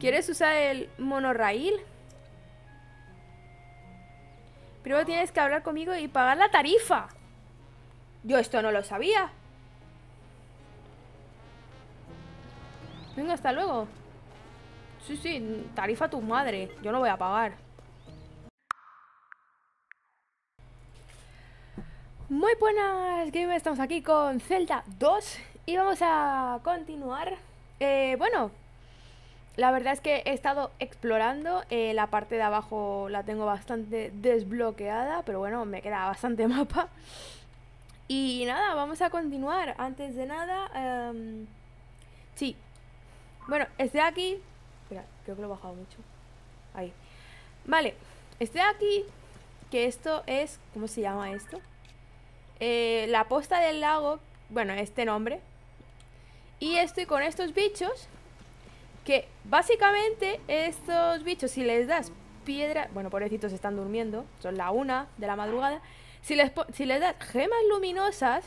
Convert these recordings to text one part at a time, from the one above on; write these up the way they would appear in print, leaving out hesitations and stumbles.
¿Quieres usar el monorraíl? Primero tienes que hablar conmigo y pagar la tarifa. Yo esto no lo sabía. Venga, hasta luego. Sí, tarifa a tu madre. Yo no voy a pagar. Muy buenas, gamers. Estamos aquí con Zelda 2 y vamos a continuar. Bueno, la verdad es que he estado explorando. La parte de abajo la tengo bastante desbloqueada, pero bueno, me queda bastante mapa. Y nada, vamos a continuar. Antes de nada, sí. Bueno, estoy aquí. Espera, creo que lo he bajado mucho. Ahí. Vale, estoy aquí. Que esto es... ¿Cómo se llama esto? La posta del lago. Bueno, este nombre. Y estoy con estos bichos. Que básicamente estos bichos, si les das piedra... Bueno, pobrecitos, están durmiendo. Son la 1 de la madrugada. Si les das gemas luminosas,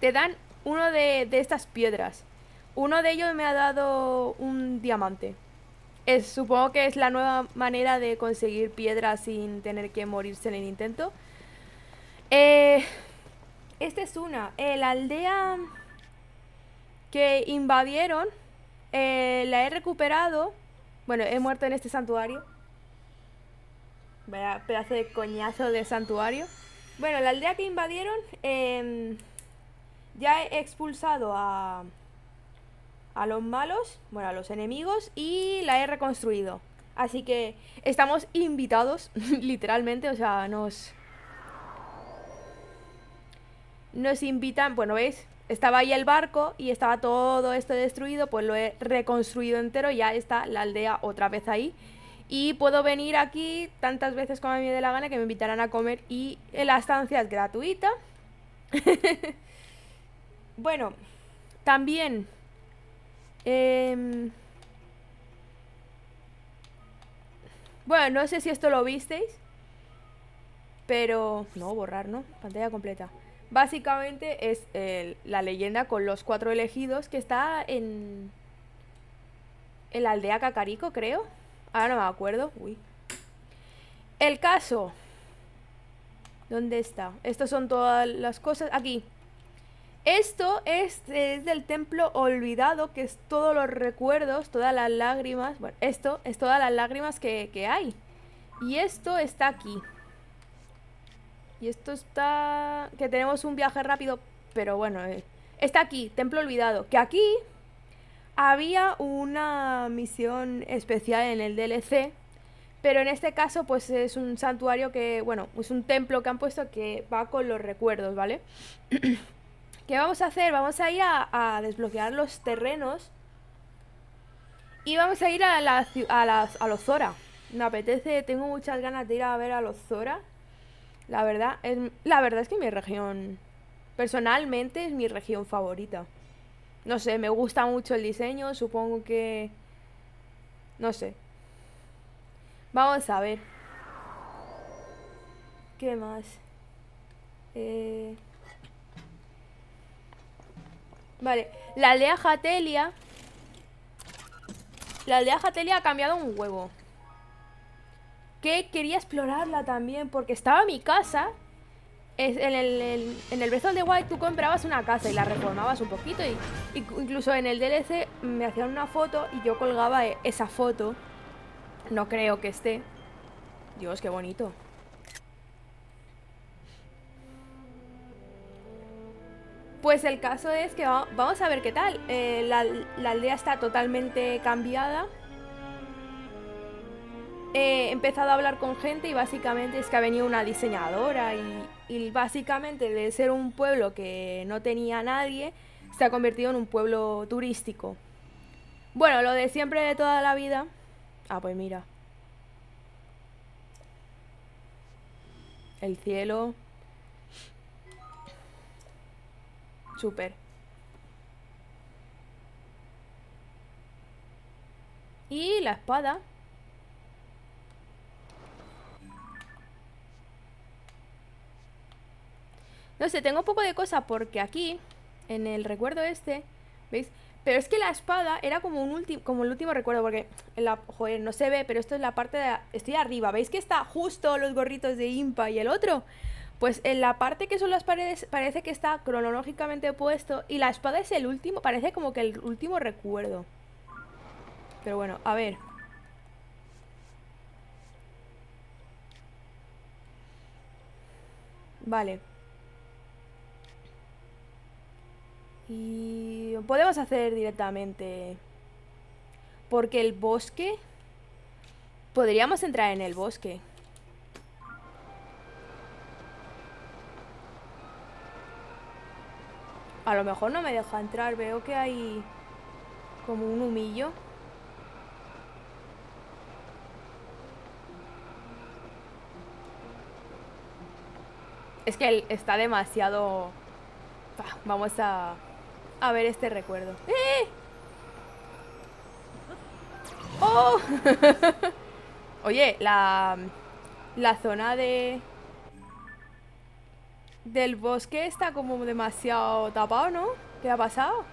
te dan uno de estas piedras. Uno de ellos me ha dado un diamante. Supongo que es la nueva manera de conseguir piedras sin tener que morirse en el intento. Esta es una. La aldea que invadieron, la he recuperado. Bueno, he muerto en este santuario. Vaya pedazo de coñazo de santuario. Bueno, la aldea que invadieron, ya he expulsado a los malos, bueno, a los enemigos, y la he reconstruido. Así que estamos invitados, literalmente, o sea, nos invitan. Bueno, ¿veis? Estaba ahí el barco y estaba todo esto destruido, pues lo he reconstruido entero. Ya está la aldea otra vez ahí. Y puedo venir aquí tantas veces como a mí me dé la gana, que me invitarán a comer. Y la estancia es gratuita. Bueno, también... bueno, no sé si esto lo visteis, pero... No, borrar, ¿no? Pantalla completa. Básicamente es la leyenda con los 4 elegidos, que está en la aldea Kakariko, creo. Ahora no me acuerdo. Uy. El caso. ¿Dónde está? Estas son todas las cosas. Aquí. Esto es del templo olvidado, que es todos los recuerdos, todas las lágrimas. Bueno, esto es todas las lágrimas que hay. Y esto está aquí. Y esto está... Que tenemos un viaje rápido, pero bueno, está aquí, templo olvidado. Que aquí había una misión especial en el DLC. Pero en este caso pues es un santuario que... Bueno, es un templo que han puesto que va con los recuerdos, ¿vale? ¿Qué vamos a hacer? Vamos a ir a desbloquear los terrenos. Y vamos a ir a los Zora. Me apetece, tengo muchas ganas de ir a ver a los Zora. La verdad es que mi región, personalmente, es mi región favorita. No sé, me gusta mucho el diseño, supongo que... No sé. Vamos a ver. ¿Qué más? Vale, la aldea Hatelia. La aldea Hatelia ha cambiado un huevo. Que quería explorarla también, porque estaba mi casa. En el Breath of the Wild tú comprabas una casa y la reformabas un poquito. Y incluso en el DLC me hacían una foto y yo colgaba esa foto. No creo que esté. Dios, qué bonito. Pues el caso es que vamos a ver qué tal. La aldea está totalmente cambiada. He empezado a hablar con gente y básicamente es que ha venido una diseñadora y básicamente de ser un pueblo que no tenía nadie, se ha convertido en un pueblo turístico. Bueno, lo de siempre de toda la vida. Ah, pues mira. El cielo... Súper. Y la espada. No sé, tengo un poco de cosa porque aquí, en el recuerdo este, ¿veis? Pero es que la espada era como un como el último recuerdo, porque en la, joder, no se ve, pero esto es la parte de la, estoy arriba, ¿veis que está justo los gorritos de Impa y el otro? Pues en la parte que son las paredes parece que está cronológicamente puesto y la espada es el último, parece como que el último recuerdo. Pero bueno, a ver. Vale. Y podemos hacer directamente, porque el bosque, podríamos entrar en el bosque. A lo mejor no me deja entrar, veo que hay como un humillo. Es que él está demasiado... Vamos a ver este recuerdo. ¡Eh! ¡Oh! Oye, la zona del bosque está como demasiado tapado, ¿no? ¿Qué ha pasado?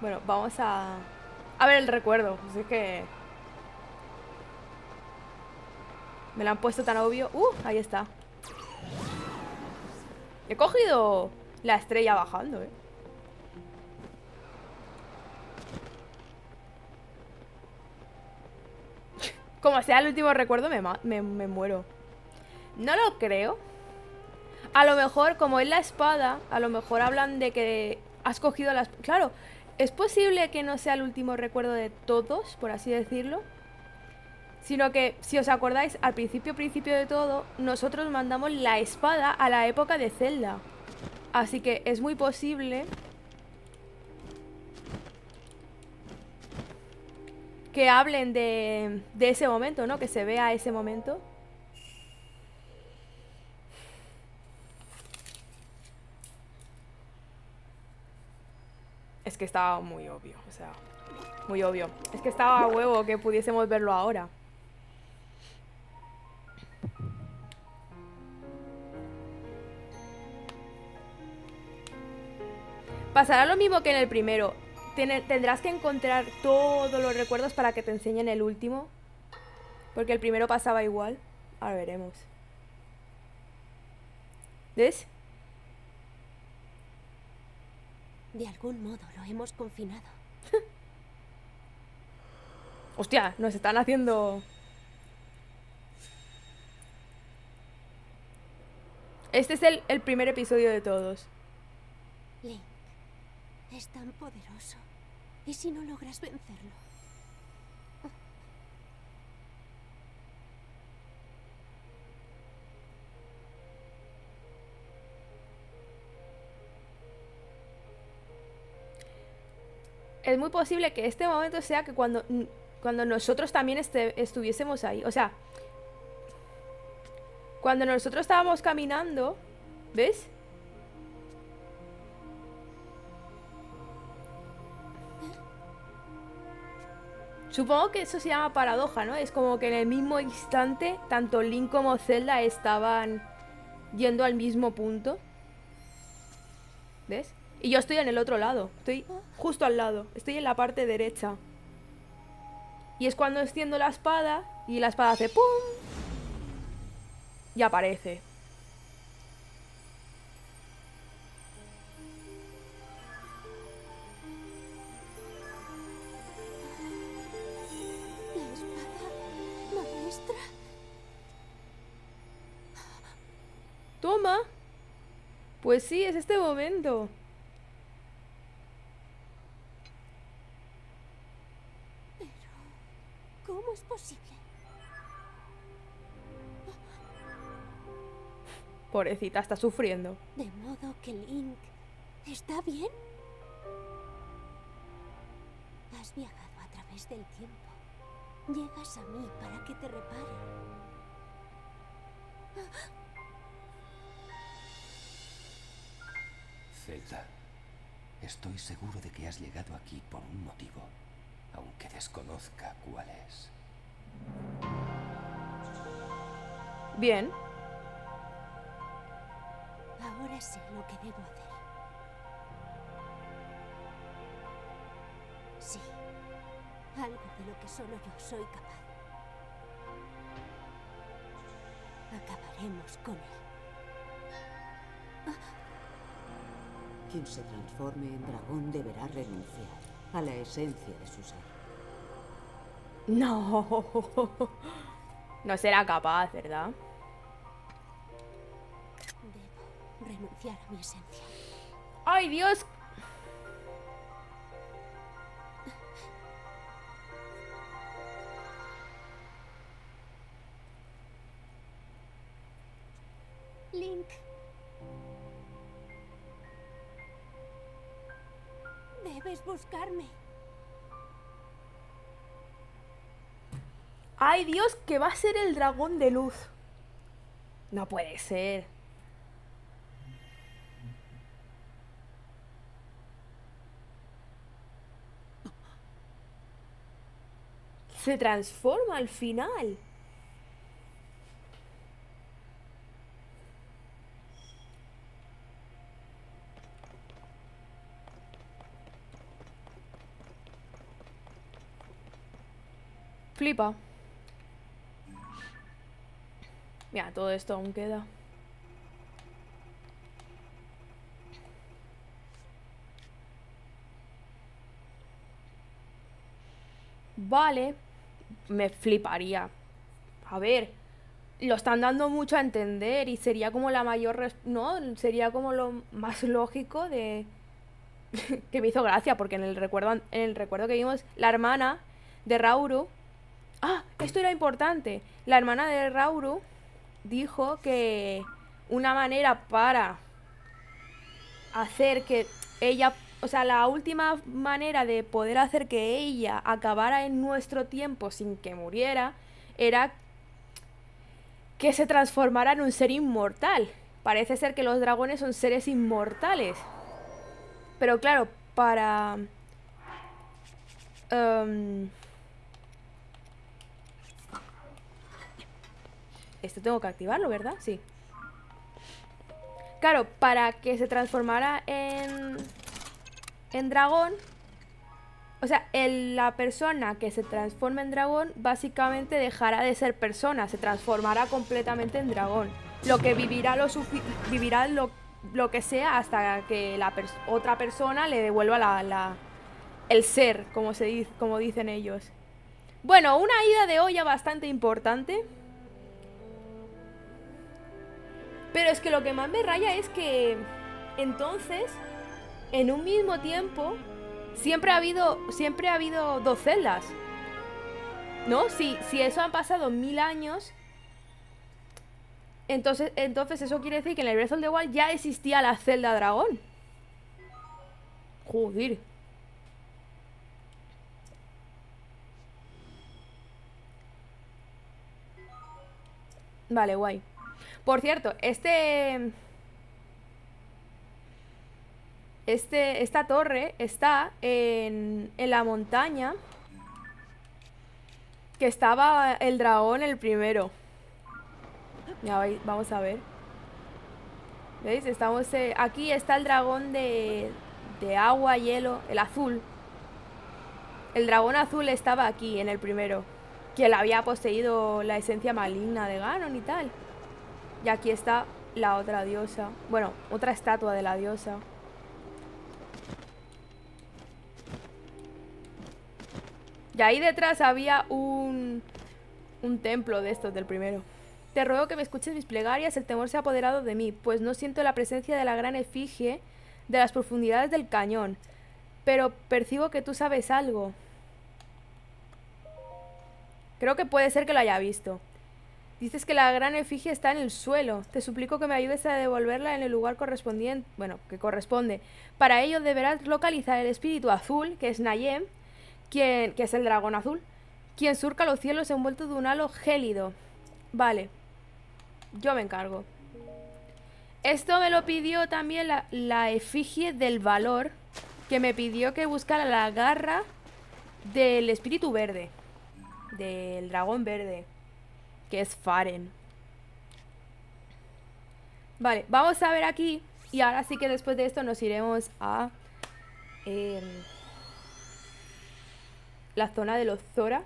Bueno, vamos a ver el recuerdo. Es que... me lo han puesto tan obvio. Ahí está. He cogido... la estrella bajando, ¿eh? Como sea el último recuerdo, me muero. No lo creo. A lo mejor, como es la espada, a lo mejor hablan de que has cogido la espada. Claro, es posible que no sea el último recuerdo de todos, por así decirlo. Sino que, si os acordáis, al principio de todo, nosotros mandamos la espada a la época de Zelda. Así que es muy posible que hablen de ese momento, ¿no? Que se vea ese momento. Es que estaba muy obvio, o sea, muy obvio. Es que estaba a huevo que pudiésemos verlo ahora. Pasará lo mismo que en el primero. Tendrás que encontrar todos los recuerdos para que te enseñen el último. Porque el primero pasaba igual. Ahora veremos. ¿Ves? De algún modo lo hemos confinado. Hostia, nos están haciendo... Este es el primer episodio de todos. Link es tan poderoso. ¿Y si no logras vencerlo? Es muy posible que este momento sea que cuando nosotros también estuviésemos ahí. O sea, cuando nosotros estábamos caminando, ¿ves? Supongo que eso se llama paradoja, ¿no? Es como que en el mismo instante, tanto Link como Zelda estaban yendo al mismo punto. ¿Ves? Y yo estoy en el otro lado, estoy justo al lado, estoy en la parte derecha. Y es cuando extiendo la espada y la espada hace ¡pum! Y aparece. Toma. Pues sí, es este momento. Pero, ¿cómo es posible? Pobrecita, está sufriendo. De modo que Link está bien. Has viajado a través del tiempo. Llegas a mí para que te repare. Zelda, estoy seguro de que has llegado aquí por un motivo, aunque desconozca cuál es. Bien. Ahora sé lo que debo hacer. Sí, algo de lo que solo yo soy capaz. Acabaremos con él. Quien se transforme en dragón deberá renunciar a la esencia de su ser. No, no será capaz, ¿verdad? Debo renunciar a mi esencia. ¡Ay, Dios! Link, debes buscarme. Ay, Dios, que va a ser el dragón de luz. No puede ser. Se transforma al final. Flipa. Mira, todo esto aún queda. Vale. Me fliparía. A ver, lo están dando mucho a entender y sería como la mayor... No, sería como lo más lógico de... que me hizo gracia, porque en el recuerdo que vimos, la hermana de Rauru... Ah, esto era importante. La hermana de Rauru dijo que una manera para hacer que ella... O sea, la última manera de poder hacer que ella acabara en nuestro tiempo sin que muriera era que se transformara en un ser inmortal. Parece ser que los dragones son seres inmortales. Pero claro, para... Esto tengo que activarlo, ¿verdad? Sí. Claro, para que se transformara en dragón. O sea, la persona que se transforma en dragón básicamente dejará de ser persona, se transformará completamente en dragón. Lo que vivirá lo que sea hasta que la otra persona le devuelva el ser, como dicen ellos. Bueno, una ida de olla bastante importante. Pero es que lo que más me raya es que entonces, en un mismo tiempo, siempre ha habido dos celdas, ¿no? Si eso han pasado 1000 años, entonces eso quiere decir que en el Breath of the Wild ya existía la celda dragón. Joder. Vale, guay. Por cierto, esta torre está en la montaña que estaba el dragón el primero. Ya vais, vamos a ver. ¿Veis? Estamos aquí está el dragón de agua, hielo, el azul. El dragón azul estaba aquí en el primero, que le había poseído la esencia maligna de Ganon y tal. Y aquí está la otra diosa. Bueno, otra estatua de la diosa. Y ahí detrás había un templo de estos del primero. Te ruego que me escuches mis plegarias, el temor se ha apoderado de mí, pues no siento la presencia de la gran efigie de las profundidades del cañón, pero percibo que tú sabes algo. Creo que puede ser que lo haya visto. Dices que la gran efigie está en el suelo. Te suplico que me ayudes a devolverla en el lugar correspondiente, bueno, que corresponde. Para ello deberás localizar el espíritu azul, que es Nayem, que es el dragón azul, quien surca los cielos envuelto de un halo gélido. Vale, yo me encargo. Esto me lo pidió también la efigie del valor, que me pidió que buscara la garra del espíritu verde, del dragón verde, que es Faren. Vale, vamos a ver aquí. Y ahora sí que después de esto nos iremos a... la zona de los Zora.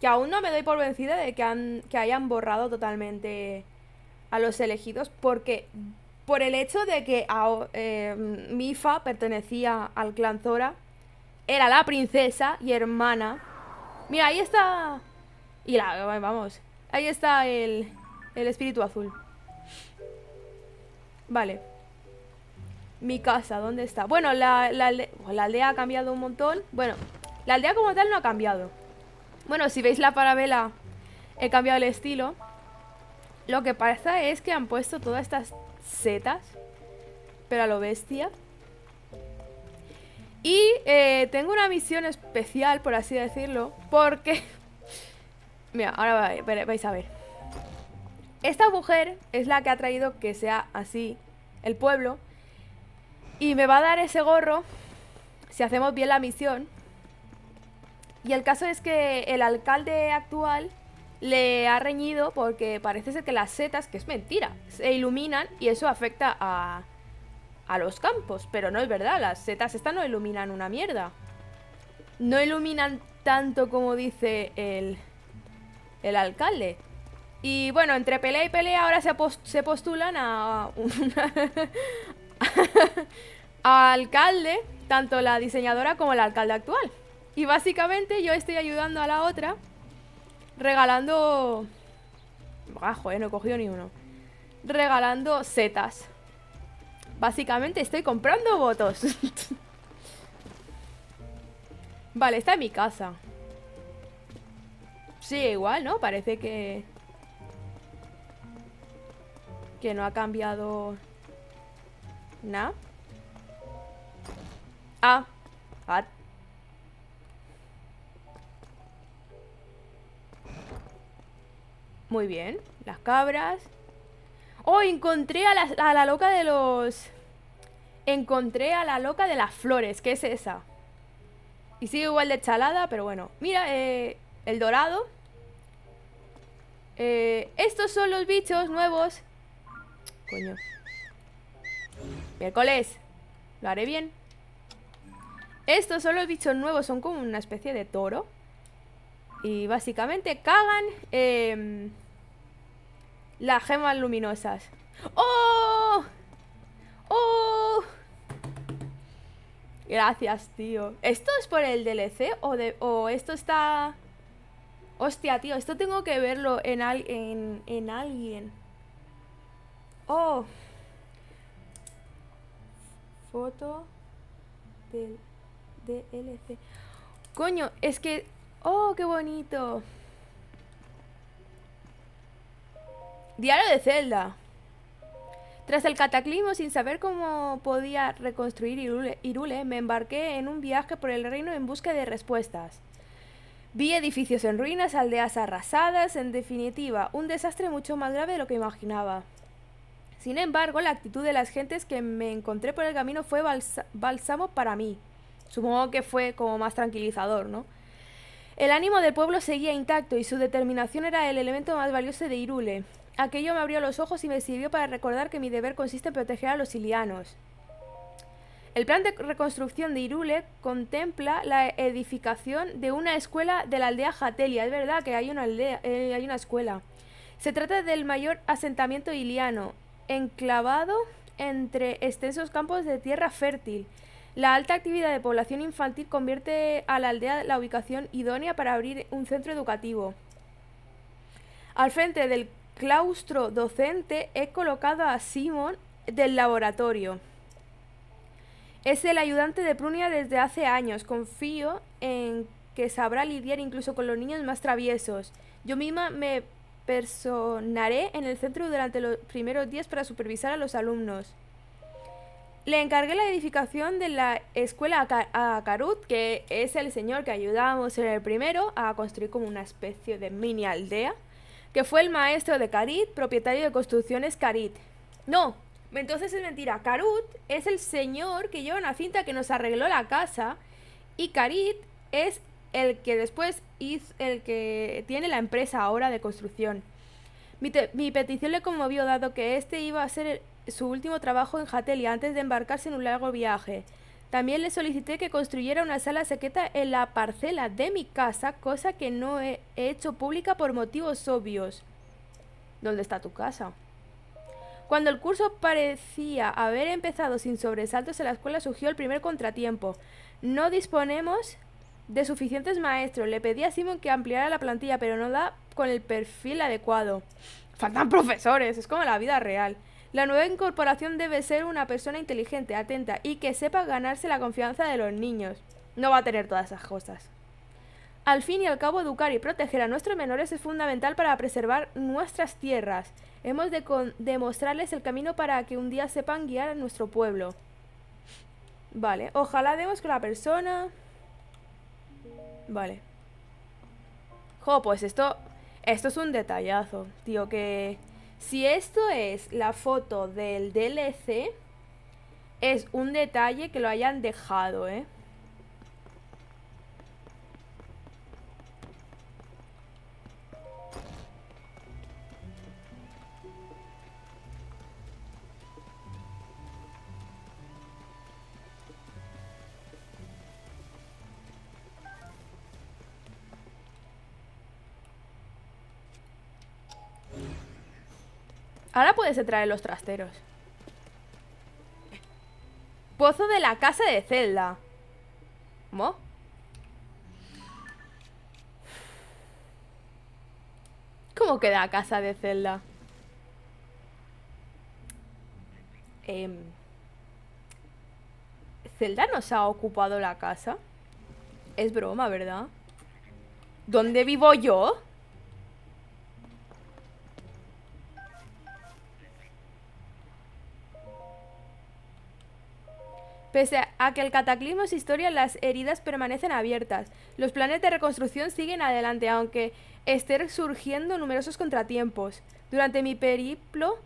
Que aún no me doy por vencida de que hayan borrado totalmente a los elegidos. Porque por el hecho de que Mifa pertenecía al clan Zora, era la princesa y hermana. Mira, ahí está. Y vamos, ahí está el espíritu azul. Vale. Mi casa, ¿dónde está? Bueno, la aldea ha cambiado un montón. Bueno, la aldea como tal no ha cambiado. Bueno, si veis la parabela, he cambiado el estilo. Lo que pasa es que han puesto todas estas setas, pero a lo bestia. Y tengo una misión especial, por así decirlo, porque... Mira, ahora vais a ver. Esta mujer es la que ha traído que sea así el pueblo. Y me va a dar ese gorro si hacemos bien la misión. Y el caso es que el alcalde actual le ha reñido porque parece ser que las setas, que es mentira, se iluminan y eso afecta a los campos, pero no es verdad, las setas estas no iluminan una mierda. No iluminan tanto como dice el alcalde. Y bueno, entre pelea y pelea ahora se postulan a a alcalde, tanto la diseñadora como el alcalde actual. Y básicamente yo estoy ayudando a la otra regalando... Bajo, no he cogido ni uno. Regalando setas. Básicamente estoy comprando votos. Vale, esta es mi casa. Sí, igual, ¿no? Parece que... que no ha cambiado... nada. Ah. Ah. Muy bien. Las cabras. ¡Oh! Encontré a la loca de los... Encontré a la loca de las flores. ¿Qué es esa? Y sigue igual de chalada, pero bueno. Mira, el dorado. Estos son los bichos nuevos. Coño. Miércoles. Lo haré bien. Estos son los bichos nuevos. Son como una especie de toro. Y básicamente cagan las gemas luminosas. ¡Oh! ¡Oh! Gracias, tío. ¿Esto es por el DLC? ¿O esto está...? Hostia, tío, esto tengo que verlo en alguien. ¡Oh! Foto del DLC. Coño, es que... ¡Oh, qué bonito! Diario de Zelda. Tras el cataclismo, sin saber cómo podía reconstruir Hyrule, me embarqué en un viaje por el reino en busca de respuestas. Vi edificios en ruinas, aldeas arrasadas, en definitiva, un desastre mucho más grave de lo que imaginaba. Sin embargo, la actitud de las gentes que me encontré por el camino fue bálsamo para mí. Supongo que fue como más tranquilizador, ¿no? El ánimo del pueblo seguía intacto y su determinación era el elemento más valioso de Hyrule. Aquello me abrió los ojos y me sirvió para recordar que mi deber consiste en proteger a los ilianos. El plan de reconstrucción de Hyrule contempla la edificación de una escuela de la aldea Hatelia. Es verdad que hay una aldea, hay una escuela. Se trata del mayor asentamiento iliano, enclavado entre extensos campos de tierra fértil. La alta actividad de población infantil convierte a la aldea la ubicación idónea para abrir un centro educativo. Al frente del claustro docente he colocado a Simon del laboratorio. Es el ayudante de Prunia desde hace años. Confío en que sabrá lidiar incluso con los niños más traviesos. Yo misma me personaré en el centro durante los primeros días para supervisar a los alumnos. Le encargué la edificación de la escuela a Carit, que es el señor que ayudamos en el primero a construir como una especie de mini aldea, que fue el maestro de Carit, propietario de construcciones Carit. No, entonces es mentira. Carit es el señor que lleva una cinta que nos arregló la casa y Carit es el que después hizo, el que tiene la empresa ahora de construcción. Mi petición le conmovió dado que este iba a ser su último trabajo en Hatelia antes de embarcarse en un largo viaje. También le solicité que construyera una sala secreta en la parcela de mi casa, cosa que no he hecho pública por motivos obvios. ¿Dónde está tu casa? Cuando el curso parecía haber empezado sin sobresaltos en la escuela, surgió el primer contratiempo. No disponemos de suficientes maestros. Le pedí a Simon que ampliara la plantilla, pero no da con el perfil adecuado. Faltan profesores, es como la vida real. La nueva incorporación debe ser una persona inteligente, atenta y que sepa ganarse la confianza de los niños. No va a tener todas esas cosas. Al fin y al cabo, educar y proteger a nuestros menores es fundamental para preservar nuestras tierras. Hemos de mostrarles el camino para que un día sepan guiar a nuestro pueblo. Vale, ojalá demos con la persona. Vale. Jo, pues esto es un detallazo, tío, que... Si esto es la foto del DLC, es un detalle que lo hayan dejado, ¿eh? Ahora puedes traer los trasteros. Pozo de la casa de Zelda. ¿Cómo? ¿Cómo queda casa de Zelda? ¿Zelda nos ha ocupado la casa? Es broma, ¿verdad? ¿Dónde vivo yo? Pese a que el cataclismo es historia, las heridas permanecen abiertas. Los planes de reconstrucción siguen adelante, aunque estén surgiendo numerosos contratiempos. Durante mi periplo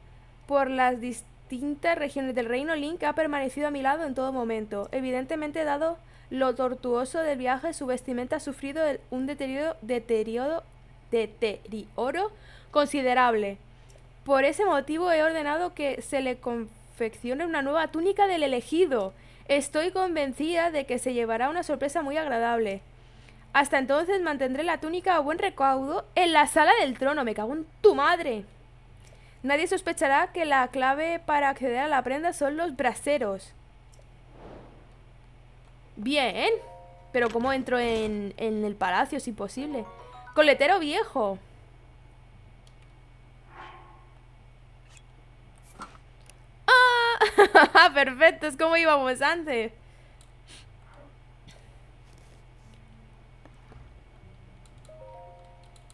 por las distintas regiones del reino, Link ha permanecido a mi lado en todo momento. Evidentemente, dado lo tortuoso del viaje, su vestimenta ha sufrido un deterioro considerable. Por ese motivo he ordenado que se le confeccione una nueva túnica del elegido. Estoy convencida de que se llevará una sorpresa muy agradable. Hasta entonces mantendré la túnica a buen recaudo en la sala del trono. Me cago en tu madre. Nadie sospechará que la clave para acceder a la prenda son los braseros. Bien. Pero ¿cómo entro en el palacio si posible? Coletero viejo. Perfecto, es como íbamos antes.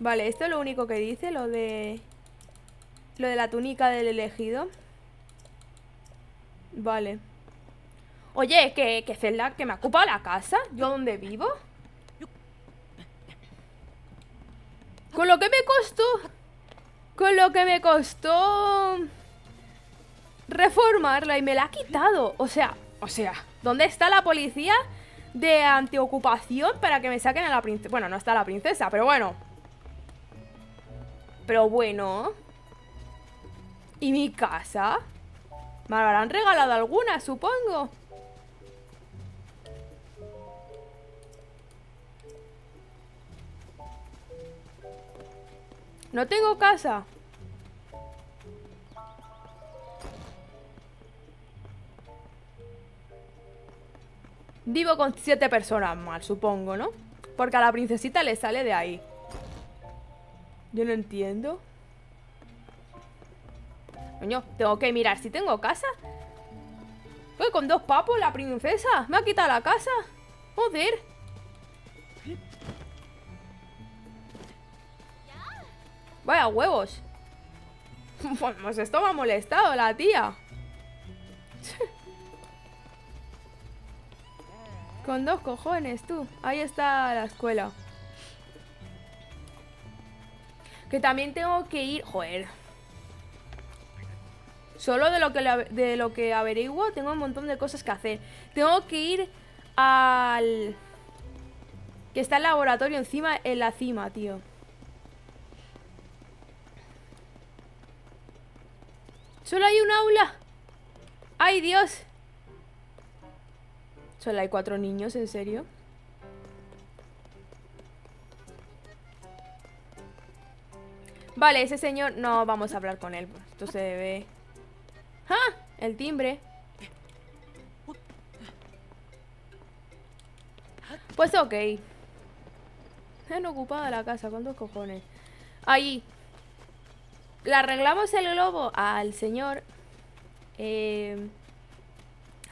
Vale, esto es lo único que dice, lo de la túnica del elegido. Vale. Oye, que Zelda, que me ha ocupado la casa, yo donde vivo. Con lo que me costó. Con lo que me costó reformarla y me la ha quitado. O sea, ¿dónde está la policía de antiocupación para que me saquen a la princesa? Bueno, no está la princesa, pero bueno. Pero bueno. ¿Y mi casa? Me habrán regalado alguna, supongo. No tengo casa. Vivo con 7 personas más, supongo, ¿no? Porque a la princesita le sale de ahí. Yo no entiendo. Coño, tengo que mirar si tengo casa. Uy, con 2 papos la princesa. Me ha quitado la casa. Joder. Vaya huevos. Pues esto me ha molestado la tía. Con 2 cojones, tú. Ahí está la escuela. Que también tengo que ir... Joder. Solo de lo que averiguo tengo un montón de cosas que hacer. Tengo que ir al... Que está el laboratorio encima, en la cima, tío. Solo hay un aula. ¡Ay, Dios! Solo hay 4 niños, ¿en serio? Vale, ese señor no vamos a hablar con él. Esto se ve. ¡Ah! El timbre. Pues ok. Han ocupado la casa, con 2 cojones. Ahí. Le arreglamos el globo al señor.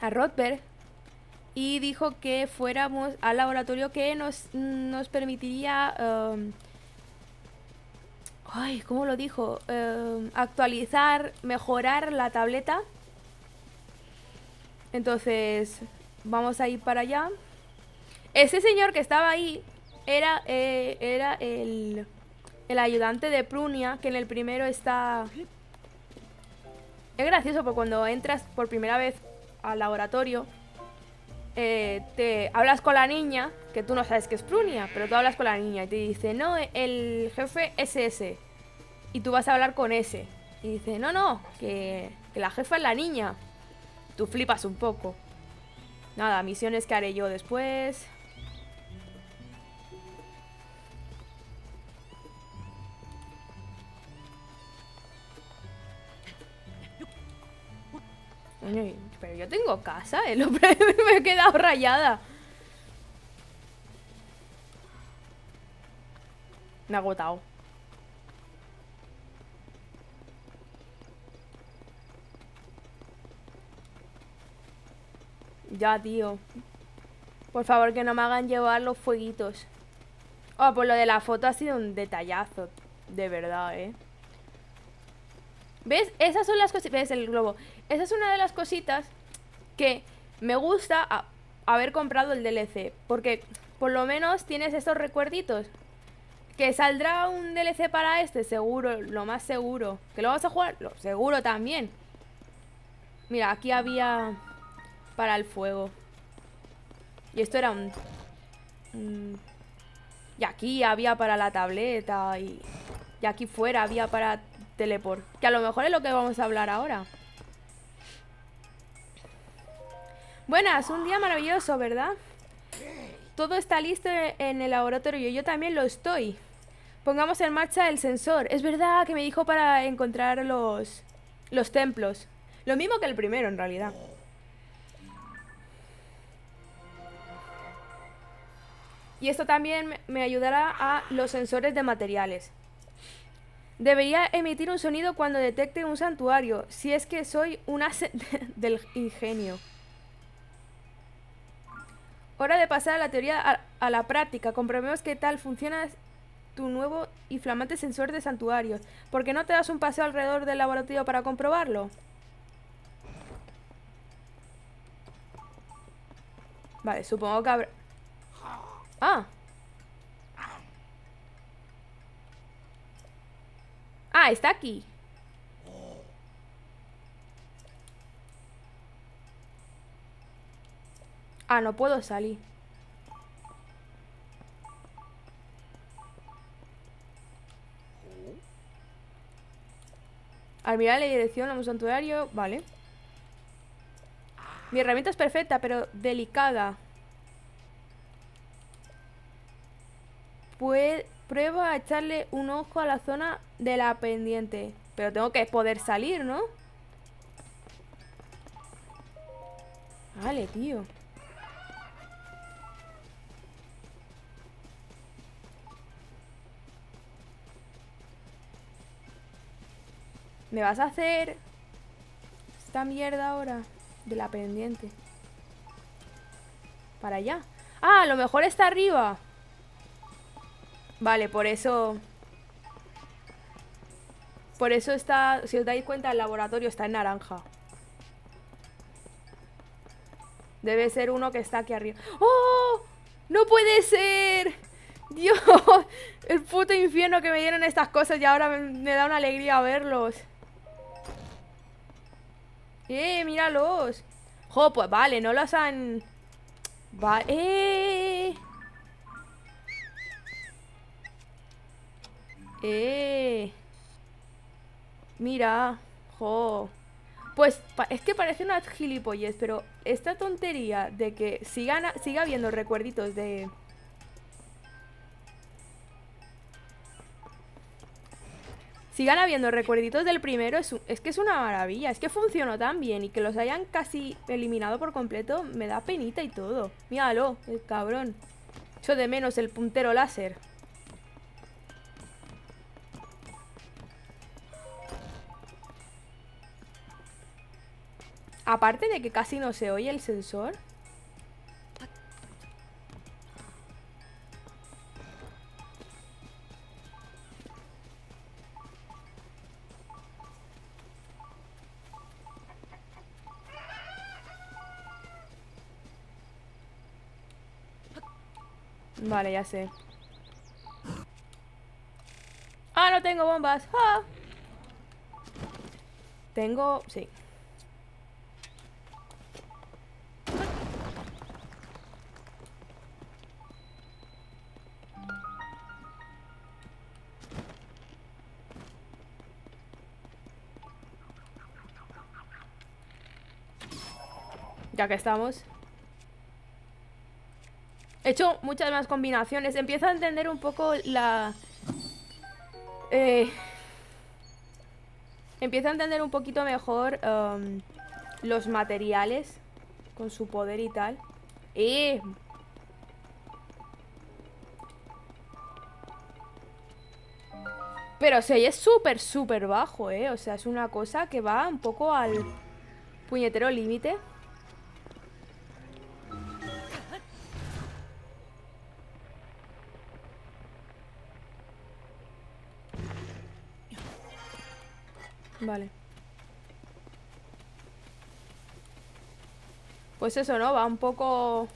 A Rotberg. Y dijo que fuéramos al laboratorio que nos permitiría... ay, ¿cómo lo dijo? Actualizar, mejorar la tableta. Entonces, vamos a ir para allá. Ese señor que estaba ahí era, el ayudante de Prunia, que en el primero está... Es gracioso porque cuando entras por primera vez al laboratorio, te hablas con la niña, que tú no sabes que es Prunia, pero tú hablas con la niña y te dice, no, el jefe es ese. Y tú vas a hablar con ese. Y dice, no, no, que la jefa es la niña. Tú flipas un poco. Nada, misiones que haré yo después. Pero yo tengo casa, el hombre me he quedado rayada. Me ha agotado. Ya, tío. Por favor, que no me hagan llevar los fueguitos. Oh, pues lo de la foto ha sido un detallazo. De verdad, ¿eh? ¿Ves? Esas son las cositas. ¿Ves el globo? Esa es una de las cositas que me gusta haber comprado el DLC. Porque por lo menos tienes estos recuerditos. Que saldrá un DLC para este, seguro, lo más seguro. ¿Que lo vas a jugar? Lo seguro también. Mira, aquí había para el fuego. Y esto era un... y aquí había para la tableta. Y aquí fuera había para teleport. Que a lo mejor es lo que vamos a hablar ahora. Buenas, un día maravilloso, ¿verdad? Todo está listo en el laboratorio. Yo también lo estoy. Pongamos en marcha el sensor. Es verdad que me dijo para encontrar los templos. Lo mismo que el primero, en realidad. Y esto también me ayudará a los sensores de materiales. Debería emitir un sonido cuando detecte un santuario. Si es que soy una del ingenio. Hora de pasar a la teoría a la práctica. Comprobemos qué tal funciona tu nuevo y flamante sensor de santuarios. ¿Por qué no te das un paseo alrededor del laboratorio para comprobarlo? Vale, supongo que habrá... ¡Ah! ¡Ah, está aquí! Ah, no puedo salir. Al mirar la dirección a un santuario, vale. Mi herramienta es perfecta, pero delicada. Pues prueba a echarle un ojo a la zona de la pendiente. Pero tengo que poder salir, ¿no? Vale, tío. ¿Me vas a hacer esta mierda ahora? De la pendiente. Para allá. Ah, a lo mejor está arriba. Vale, por eso... Por eso está... Si os dais cuenta, el laboratorio está en naranja. Debe ser uno que está aquí arriba. ¡Oh! ¡No puede ser! ¡Dios! El puto infierno que me dieron estas cosas y ahora me da una alegría verlos. ¡Míralos! ¡Jo, pues vale! No los han... Vale... ¡Mira! ¡Jo! Pues es que parece una gilipollez, pero esta tontería de que siga habiendo recuerditos de... Sigan habiendo recuerditos del primero, es que es una maravilla, es que funcionó tan bien y que los hayan casi eliminado por completo, me da penita y todo. Míralo, el cabrón. Echo de menos el puntero láser. Aparte de que casi no se oye el sensor. Vale, ya sé. ¡Ah, no tengo bombas! ¡Ah! Tengo... sí. Ya que estamos... He hecho muchas más combinaciones. Empiezo a entender un poco la... Empiezo a entender un poquito mejor los materiales con su poder y tal. Pero se oye súper, súper bajo, O sea, es una cosa que va un poco al puñetero límite. Vale. Pues eso, ¿no? Va un poco...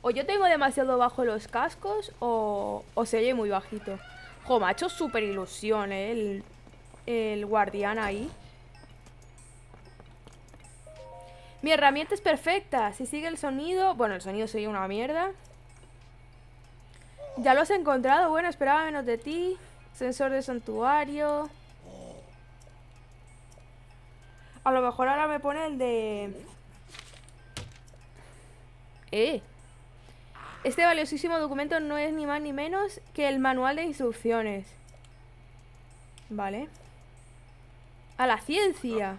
O yo tengo demasiado bajo los cascos o se oye muy bajito. Jo, me ha hecho súper ilusión, el guardián ahí. Mi herramienta es perfecta. Si sigue el sonido... Bueno, el sonido se oye una mierda. Ya lo has encontrado. Bueno, esperaba menos de ti. Sensor de santuario... A lo mejor ahora me pone el de... Este valiosísimo documento no es ni más ni menos que el manual de instrucciones. Vale. A la ciencia.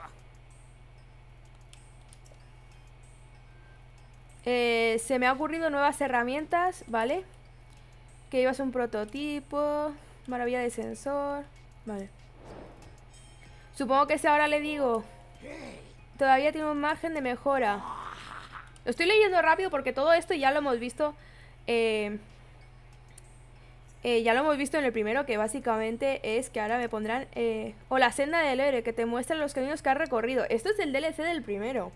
Se me ha ocurrido nuevas herramientas, ¿vale? Que ibas a un prototipo. Maravilla de sensor. Vale. Supongo que si ahora le digo... Todavía tiene un margen de mejora. Lo estoy leyendo rápido porque todo esto ya lo hemos visto. Ya lo hemos visto en el primero, que básicamente es que ahora me pondrán... o la senda del héroe, que te muestra los caminos que has recorrido. Esto es el DLC del primero.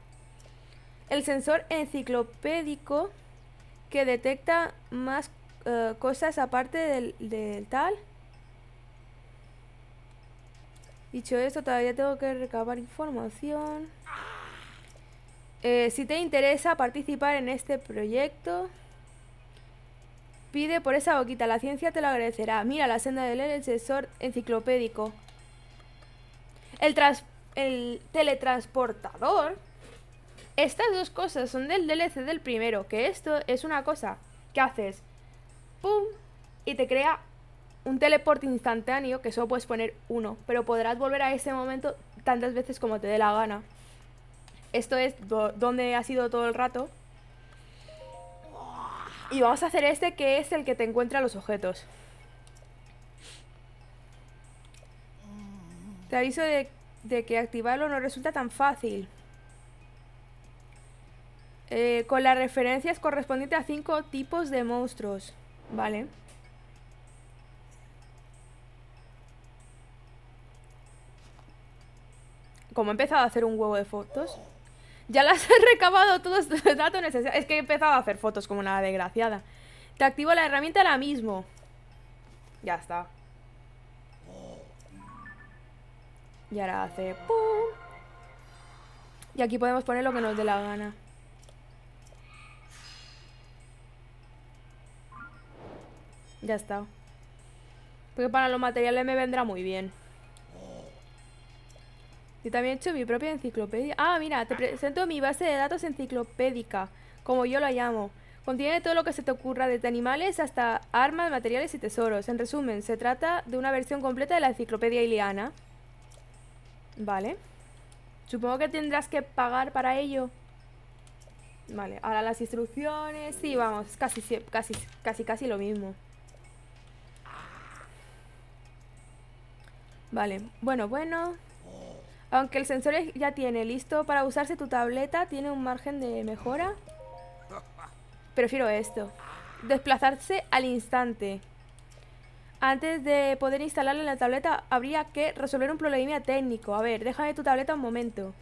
El sensor enciclopédico que detecta más cosas aparte del tal. Dicho esto, todavía tengo que recabar información. Si te interesa participar en este proyecto, pide por esa boquita, la ciencia te lo agradecerá. Mira, la senda de leer el sensor enciclopédico. El teletransportador. Estas dos cosas son del DLC del primero. Que esto es una cosa que haces pum y te crea un teleporte instantáneo, que solo puedes poner uno, pero podrás volver a ese momento tantas veces como te dé la gana. Esto es donde has ido todo el rato. Y vamos a hacer este, que es el que te encuentra los objetos. Te aviso de que activarlo no resulta tan fácil. Con las referencias correspondientes a 5 tipos de monstruos. Vale. Como he empezado a hacer un huevo de fotos, ya las he recabado todos los datos necesarios. Es que he empezado a hacer fotos como una desgraciada. Te activo la herramienta ahora mismo. Ya está. Y ahora hace pum. Y aquí podemos poner lo que nos dé la gana. Ya está. Porque para los materiales me vendrá muy bien. Yo también he hecho mi propia enciclopedia. Ah, mira, te presento mi base de datos enciclopédica, como yo la llamo. Contiene todo lo que se te ocurra, desde animales hasta armas, materiales y tesoros. En resumen, se trata de una versión completa de la enciclopedia Iliana. Vale. Supongo que tendrás que pagar para ello. Vale, ahora las instrucciones. Sí, vamos, casi lo mismo. Vale, bueno. Aunque el sensor ya tiene listo para usarse, tu tableta tiene un margen de mejora. Prefiero esto. Desplazarse al instante. Antes de poder instalarla en la tableta habría que resolver un problema técnico. A ver, déjame tu tableta un momento.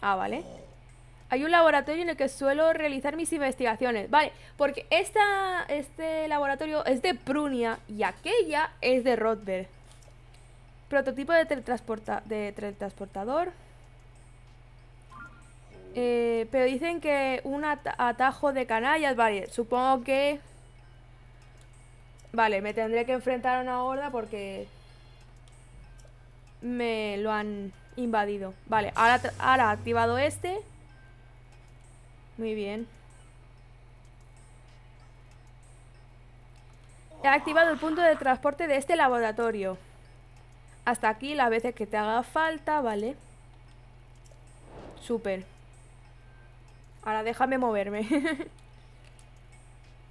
Ah, vale. Hay un laboratorio en el que suelo realizar mis investigaciones. Vale, porque este laboratorio es de Prunia y aquella es de Rotberg. Prototipo de teletransportador. Pero dicen que un atajo de canallas. Vale, supongo que... Vale, me tendré que enfrentar a una horda porque... me lo han invadido. Vale, ahora activado este. Muy bien. He activado el punto de transporte de este laboratorio. Hasta aquí las veces que te haga falta, ¿vale? Súper. Ahora déjame moverme.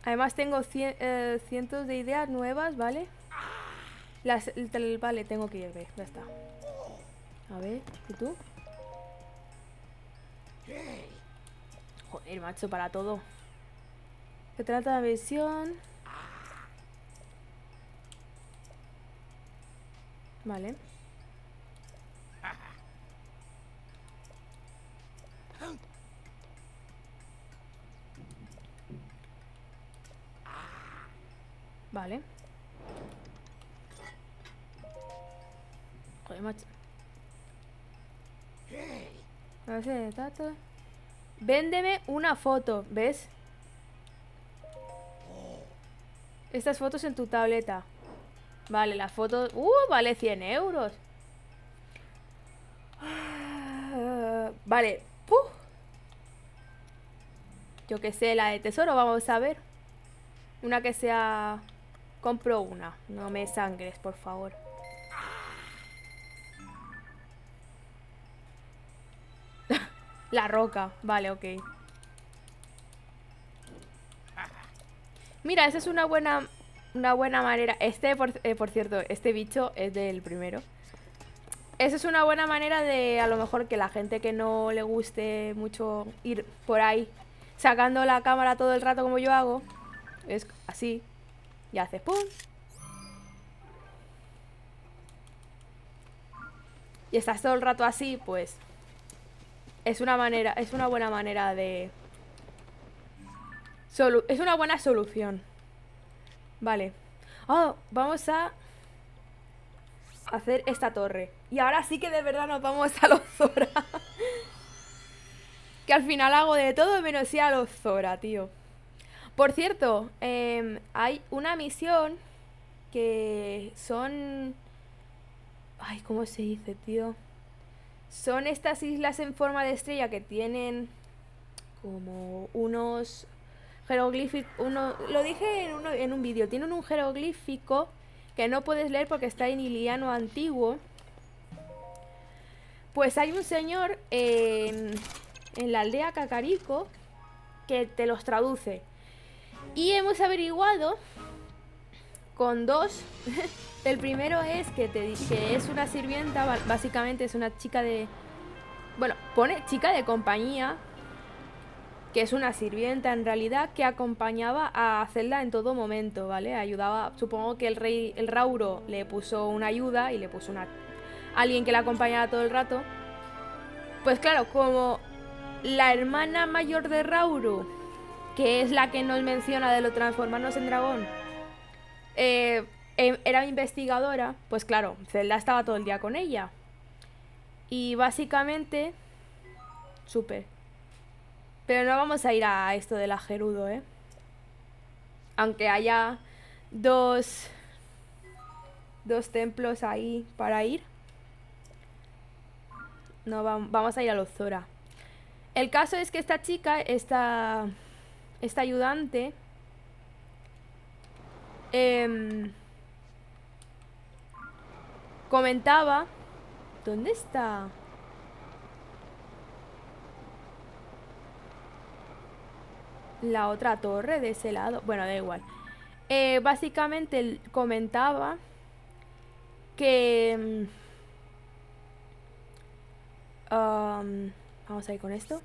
Además tengo cientos de ideas nuevas, ¿vale? Vale, tengo que irme, ya está. A ver, ¿y tú? Joder, macho, para todo. Se trata de visión. Vale. Vale. Joder, macho. A ver si de tato. Véndeme una foto, ¿ves? Estas fotos en tu tableta. Vale, las fotos... vale 100 euros. Vale. Yo que sé, la de tesoro, vamos a ver. Una que sea... Compro una. No me sangres, por favor. La roca, vale, ok. Mira, esa es una buena manera. Por cierto, este bicho es del primero. Esa es una buena manera de, a lo mejor, que la gente que no le guste mucho ir por ahí sacando la cámara todo el rato como yo hago. Es así. Y haces pum. Y estás todo el rato así, pues... es una buena manera de... es una buena solución. Vale. Oh, vamos a hacer esta torre. Y ahora sí que de verdad nos vamos a los Zora. Que al final hago de todo menos ir a los Zora, tío. Por cierto, hay una misión que son... Ay, ¿cómo se dice, tío? Son estas islas en forma de estrella que tienen como unos jeroglíficos. Lo dije en un vídeo. Tienen un jeroglífico que no puedes leer porque está en iliano antiguo. Pues hay un señor en la aldea Kakariko que te los traduce. Y hemos averiguado con dos... El primero es que te dije, es una sirvienta, básicamente es una chica de... Bueno, pone chica de compañía, que es una sirvienta en realidad, que acompañaba a Zelda en todo momento, ¿vale? Ayudaba, supongo que el Rauru le puso una ayuda y le puso alguien que la acompañaba todo el rato. Pues claro, como la hermana mayor de Rauru, que es la que nos menciona de lo transformarnos en dragón, era investigadora, pues claro, Zelda estaba todo el día con ella. Y básicamente... Súper. Pero no vamos a ir a esto del ajerudo, ¿eh? Aunque haya dos... dos templos ahí para ir. No, vamos a ir a los Zora. El caso es que esta chica, esta ayudante, comentaba... ¿Dónde está? La otra torre de ese lado. Bueno, da igual. Básicamente comentaba que... vamos a ir con esto.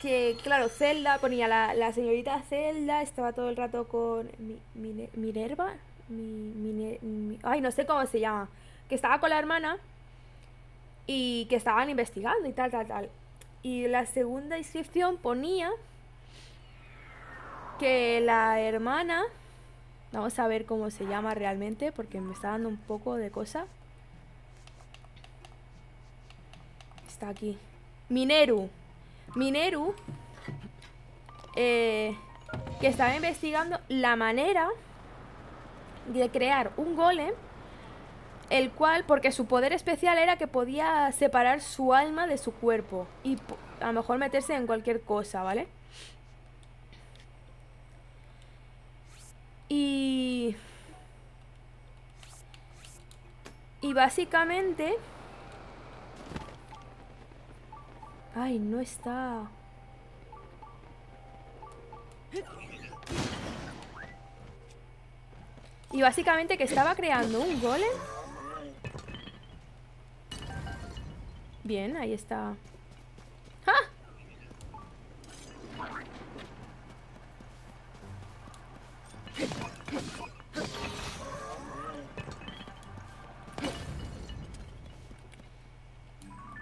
Que, claro, Zelda, ponía la señorita Zelda, estaba todo el rato con Minerva. Ay, no sé cómo se llama. Que estaba con la hermana y que estaban investigando y tal, tal, tal. Y la segunda inscripción ponía que la hermana... Vamos a ver cómo se llama realmente, porque me está dando un poco de cosa. Está aquí. Mineru. Mineru, que estaba investigando la manera de crear un golem, el cual, porque su poder especial era que podía separar su alma de su cuerpo y a lo mejor meterse en cualquier cosa, ¿vale? Y básicamente... Ay, no está... Y básicamente que estaba creando un golem. Bien, ahí está. ¡Ja!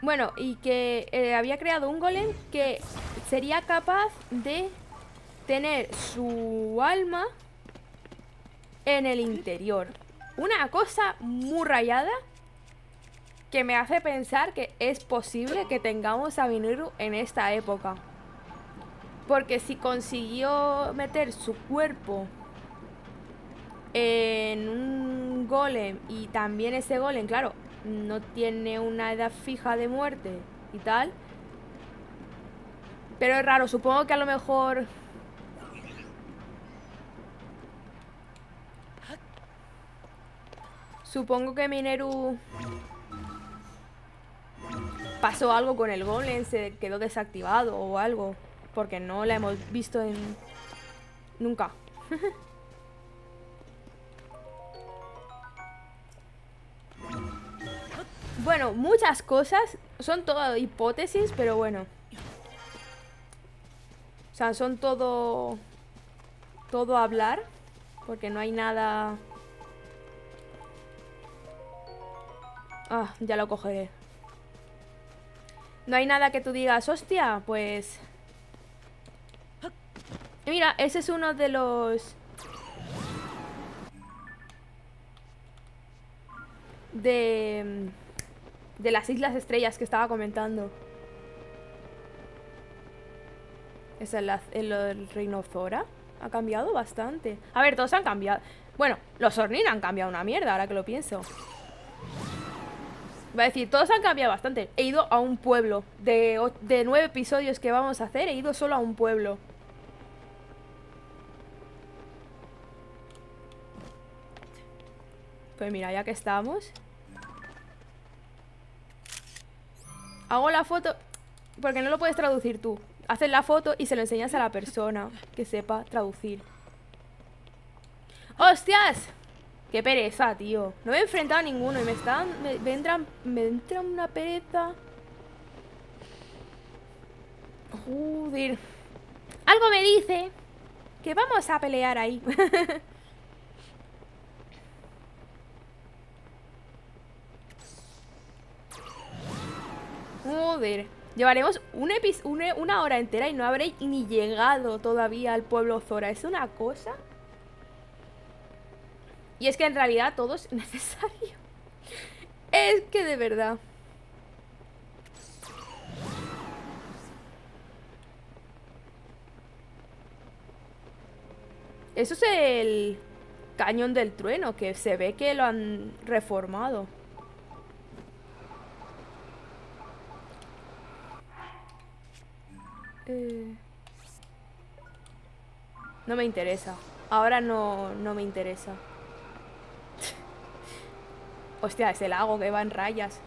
Bueno, y que había creado un golem que sería capaz de tener su alma en el interior. Una cosa muy rayada que me hace pensar que es posible que tengamos a Mineru en esta época. Porque si consiguió meter su cuerpo en un golem y también ese golem, claro, no tiene una edad fija de muerte y tal. Pero es raro, supongo que a lo mejor... Supongo que Mineru pasó algo con el golem, se quedó desactivado o algo, porque no la hemos visto en... nunca. Bueno, muchas cosas, son todo hipótesis, pero bueno. O sea, son todo hablar, porque no hay nada... Ah, ya lo cogeré. No hay nada que tú digas, hostia, pues... Mira, ese es uno de los... De las Islas Estrellas que estaba comentando. Es el Reino Zora. Ha cambiado bastante. A ver, todos han cambiado. Bueno, los Ornin han cambiado una mierda, ahora que lo pienso. Va a decir, todos han cambiado bastante. He ido a un pueblo. De 9 episodios que vamos a hacer, he ido solo a un pueblo. Pues mira, ya que estamos... Hago la foto... Porque no lo puedes traducir tú. Haces la foto y se lo enseñas a la persona que sepa traducir. ¡Hostias! ¡Qué pereza, tío! No me he enfrentado a ninguno y me entra una pereza. Joder. Algo me dice que vamos a pelear ahí. Joder. Llevaremos una hora entera y no habré ni llegado todavía al pueblo Zora. Es una cosa... Y es que en realidad todo es necesario. Es que de verdad. Eso es el... Cañón del Trueno, que se ve que lo han reformado. No me interesa. Ahora no me interesa. Hostia, ese lago que va en rayas.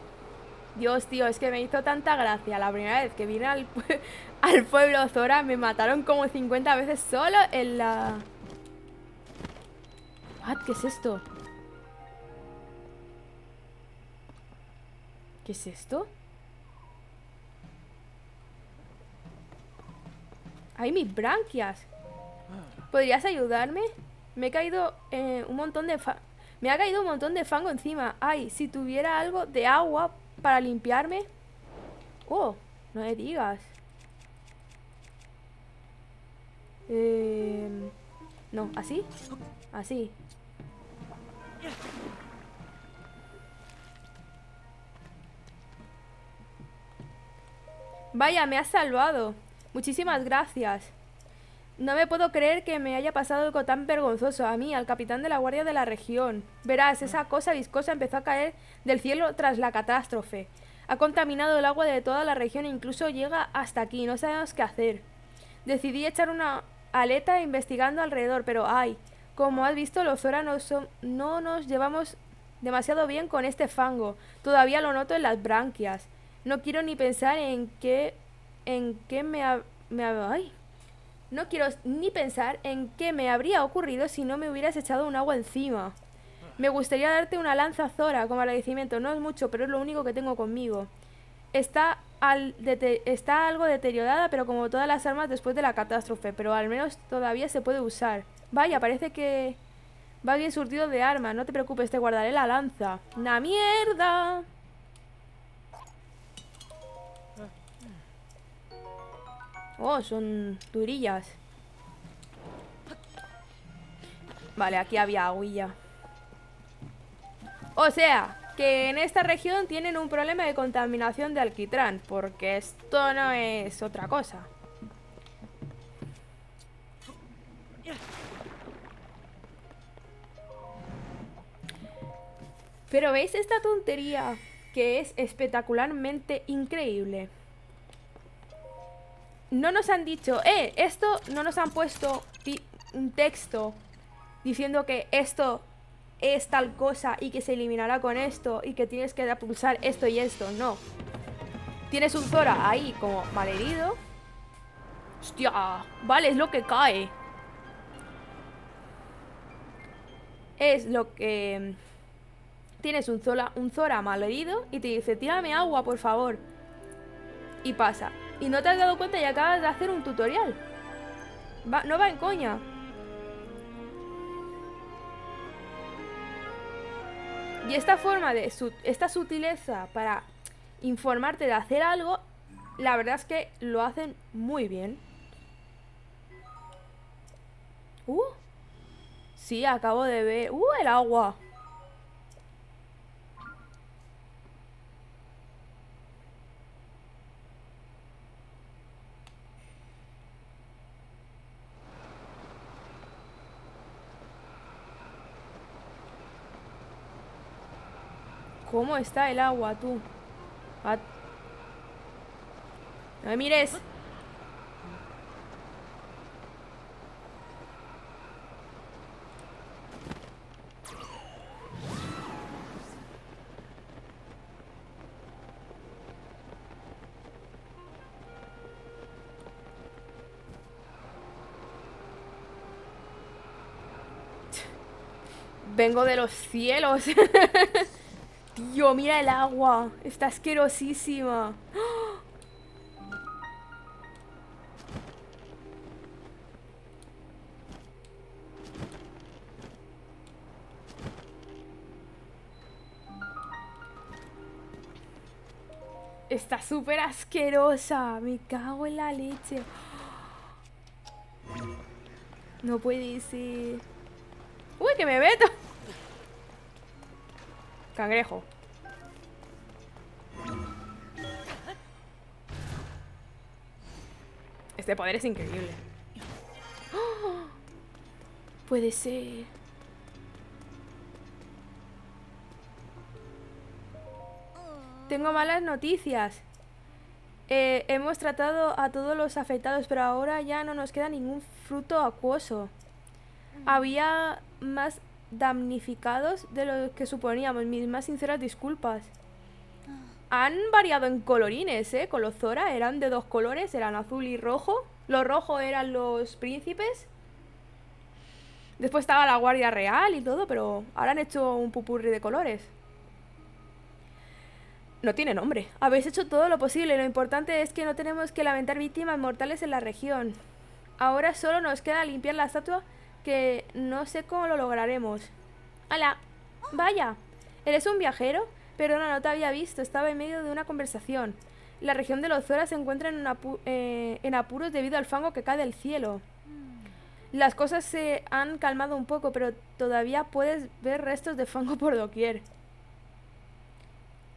Dios, tío, es que me hizo tanta gracia. La primera vez que vine al pueblo Zora me mataron como 50 veces solo en la... What? ¿Qué es esto? ¿Qué es esto? ¡Ay, mis branquias! ¿Podrías ayudarme? Me he caído un montón de fango. Me ha caído un montón de fango encima. Ay, si tuviera algo de agua para limpiarme. Oh, no me digas. No, así. Así. Vaya, me has salvado. Muchísimas gracias. No me puedo creer que me haya pasado algo tan vergonzoso a mí, al capitán de la guardia de la región. Verás, esa cosa viscosa empezó a caer del cielo tras la catástrofe. Ha contaminado el agua de toda la región e incluso llega hasta aquí. No sabemos qué hacer. Decidí echar una aleta investigando alrededor, pero ¡ay! Como has visto, los Zora no nos llevamos demasiado bien con este fango. Todavía lo noto en las branquias. No quiero ni pensar en qué ay. No quiero ni pensar en qué me habría ocurrido si no me hubieras echado un agua encima. Me gustaría darte una lanza Zora como agradecimiento. No es mucho, pero es lo único que tengo conmigo. Está algo deteriorada, pero como todas las armas después de la catástrofe. Pero al menos todavía se puede usar. Vaya, parece que va bien surtido de arma. No te preocupes, te guardaré la lanza. ¡Una mierda! Oh, son durillas. Vale, aquí había aguilla. O sea, que en esta región tienen un problema de contaminación de alquitrán, porque esto no es otra cosa. Pero ¿veis esta tontería? Que es espectacularmente increíble. No nos han dicho, esto no nos han puesto un texto diciendo que esto es tal cosa y que se eliminará con esto y que tienes que pulsar esto y esto, no. Tienes un Zora ahí como malherido. Hostia, vale, es lo que cae. Es lo que... Tienes un Zora malherido y te dice, tírame agua, por favor. Y pasa. Y no te has dado cuenta y acabas de hacer un tutorial. No va en coña. Y esta forma de... Esta sutileza para informarte de hacer algo, la verdad es que lo hacen muy bien. Sí, acabo de ver... el agua. ¿Cómo está el agua, tú? No me mires. Vengo de los cielos. Tío, mira el agua. Está asquerosísima. ¡Oh! Está súper asquerosa. Me cago en la leche. No puede ser. Uy, que me meto. Cangrejo. Este poder es increíble. ¡Oh! Puede ser. Tengo malas noticias. Hemos tratado a todos los afectados, pero ahora ya no nos queda ningún fruto acuoso. Había más damnificados de lo que suponíamos. Mis más sinceras disculpas. Han variado en colorines, ¿eh? Con los Zora eran de dos colores, eran azul y rojo. Los rojos eran los príncipes. Después estaba la Guardia Real y todo, pero ahora han hecho un pupurri de colores. No tiene nombre. Habéis hecho todo lo posible. Lo importante es que no tenemos que lamentar víctimas mortales en la región. Ahora solo nos queda limpiar la estatua, que no sé cómo lo lograremos. ¡Hala! ¡Vaya! ¿Eres un viajero? Perdona, no te había visto. Estaba en medio de una conversación. La región de los Zora se encuentra en apuros debido al fango que cae del cielo. Las cosas se han calmado un poco, pero todavía puedes ver restos de fango por doquier.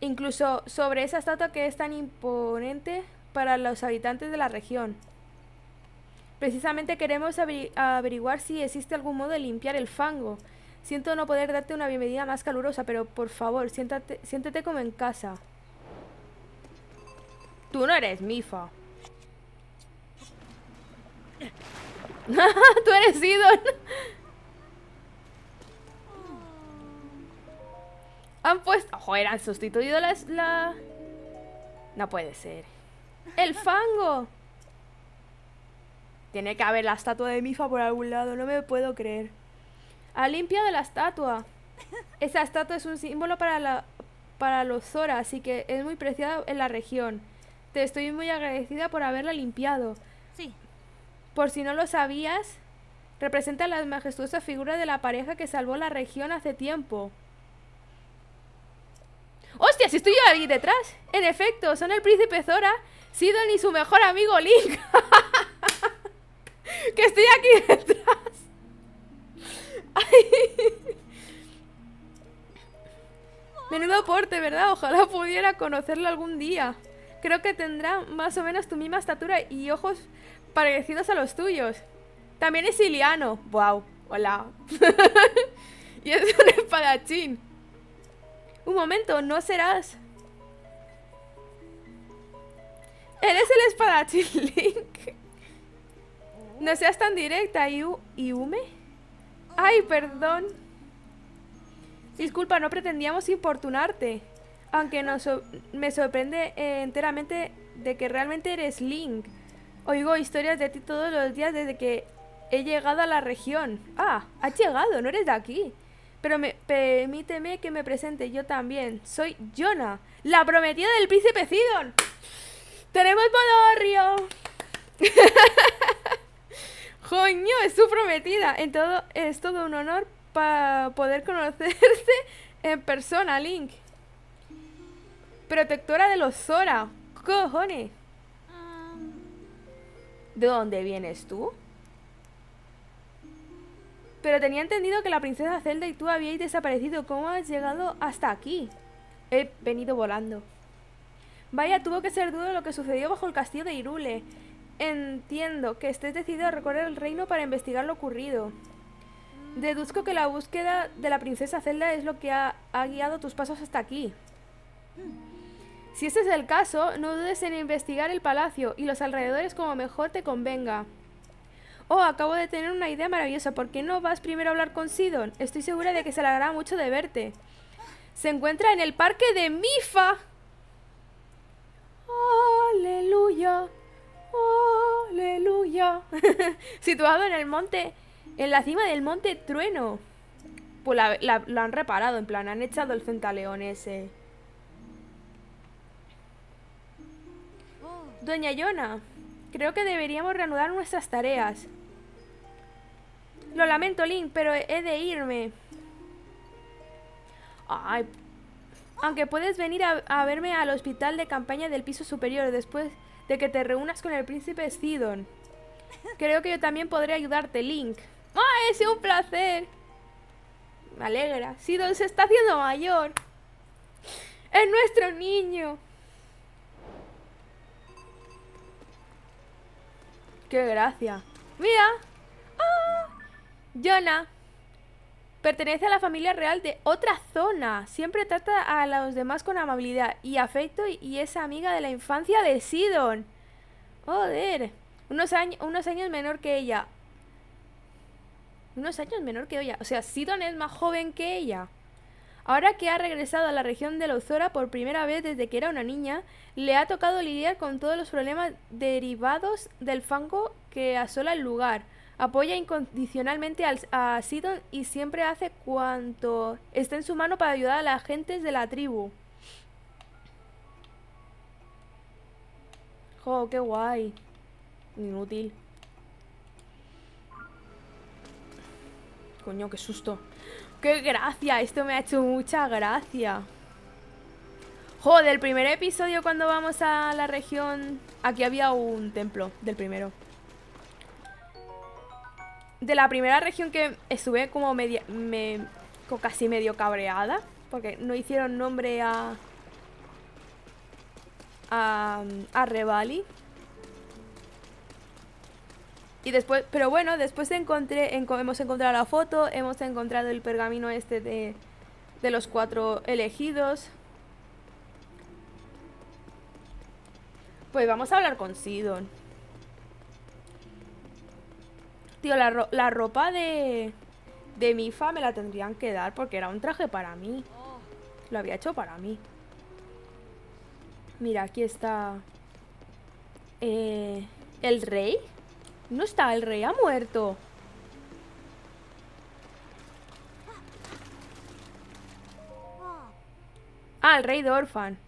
Incluso sobre esa estatua que es tan imponente para los habitantes de la región. Precisamente queremos averiguar si existe algún modo de limpiar el fango. Siento no poder darte una bienvenida más calurosa, pero por favor, siéntete como en casa. Tú no eres Mifa. Tú eres Sidon. Han puesto... ¡Joder! Han sustituido la... No puede ser. ¡El fango! Tiene que haber la estatua de Mifa por algún lado. No me puedo creer. Ha limpiado la estatua. Esa estatua es un símbolo para los Zora, así que es muy preciada en la región. Te estoy muy agradecida por haberla limpiado. Sí. Por si no lo sabías, representa la majestuosa figura de la pareja que salvó la región hace tiempo. ¡Hostia! ¡Si estoy yo ahí detrás! En efecto, son el príncipe Zora, Sidon y su mejor amigo Link. ¡Que estoy aquí detrás! Ay. Menudo porte, ¿verdad? Ojalá pudiera conocerlo algún día. Creo que tendrá más o menos tu misma estatura y ojos parecidos a los tuyos. También es siciliano. ¡Wow! ¡Hola! Y es un espadachín. Un momento, no serás... Eres el espadachín, Link. No seas tan directa, ¿Yume? Ay, perdón. Disculpa, no pretendíamos importunarte. Aunque me sorprende enteramente de que realmente eres Link. Oigo historias de ti todos los días desde que he llegado a la región. Ah, has llegado, no eres de aquí. Pero permíteme que me presente, yo también. Soy Yona, la prometida del príncipe Sidon. ¡Tenemos bodorrio! ¡Joño, es su prometida! Es todo un honor poder conocerse en persona, Link. Protectora de los Zora. ¡Cojones! ¿De dónde vienes tú? Pero tenía entendido que la princesa Zelda y tú habíais desaparecido. ¿Cómo has llegado hasta aquí? He venido volando. Vaya, tuvo que ser duro lo que sucedió bajo el castillo de Hyrule. Entiendo que estés decidido a recorrer el reino para investigar lo ocurrido. Deduzco que la búsqueda de la princesa Zelda es lo que ha guiado tus pasos hasta aquí. Si ese es el caso, no dudes en investigar el palacio y los alrededores como mejor te convenga. Oh, acabo de tener una idea maravillosa. ¿Por qué no vas primero a hablar con Sidon? Estoy segura de que se alegrará mucho de verte. Se encuentra en el parque de Mifa. ¡Aleluya! ¡Aleluya! Situado en el monte, en la cima del monte Trueno. Pues la han reparado, en plan, han echado el centaleón ese. Doña Yona, creo que deberíamos reanudar nuestras tareas. Lo lamento, Link, pero he de irme. Ay. Aunque puedes venir a verme al hospital de campaña del piso superior después de que te reúnas con el príncipe Sidon. Creo que yo también podré ayudarte, Link. ¡Ay, es un placer! Me alegra. Sidon se está haciendo mayor. ¡Es nuestro niño! ¡Qué gracia! ¡Mira! ¡Ah! Yona, Pertenece a la familia real de otra zona. Siempre trata a los demás con amabilidad y afecto y es amiga de la infancia de Sidon. Joder. Unos años menor que ella. Unos años menor que ella. O sea, Sidon es más joven que ella. Ahora que ha regresado a la región de Lauzora por primera vez desde que era una niña, le ha tocado lidiar con todos los problemas derivados del fango que asola el lugar. Apoya incondicionalmente a Sidon y siempre hace cuanto esté en su mano para ayudar a las gentes de la tribu. ¡Jo, qué guay! Inútil. Coño, qué susto. ¡Qué gracia! Esto me ha hecho mucha gracia. Joder, el primer episodio cuando vamos a la región... Aquí había un templo del primero. De la primera región que estuve como casi medio cabreada. Porque no hicieron nombre a Revali. Y después, pero bueno, después hemos encontrado la foto, hemos encontrado el pergamino este de los 4 elegidos. Pues vamos a hablar con Sidon. Tío, la ropa de Mifa me la tendrían que dar porque era un traje para mí. Lo había hecho para mí. Mira, aquí está el rey. No está, el rey ha muerto. Ah, el rey de Orfan.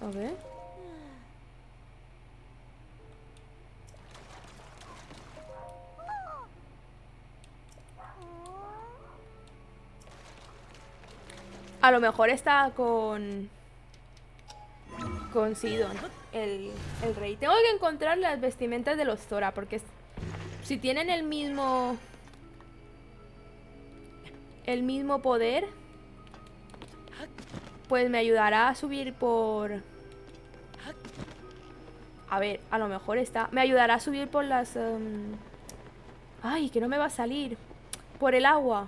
A ver. A lo mejor está con Sidon, el rey. Tengo que encontrar las vestimentas de los Zora, porque si tienen el mismo poder, pues me ayudará a subir por... A ver, a lo mejor está... Me ayudará a subir por las... Ay, que no me va a salir. Por el agua.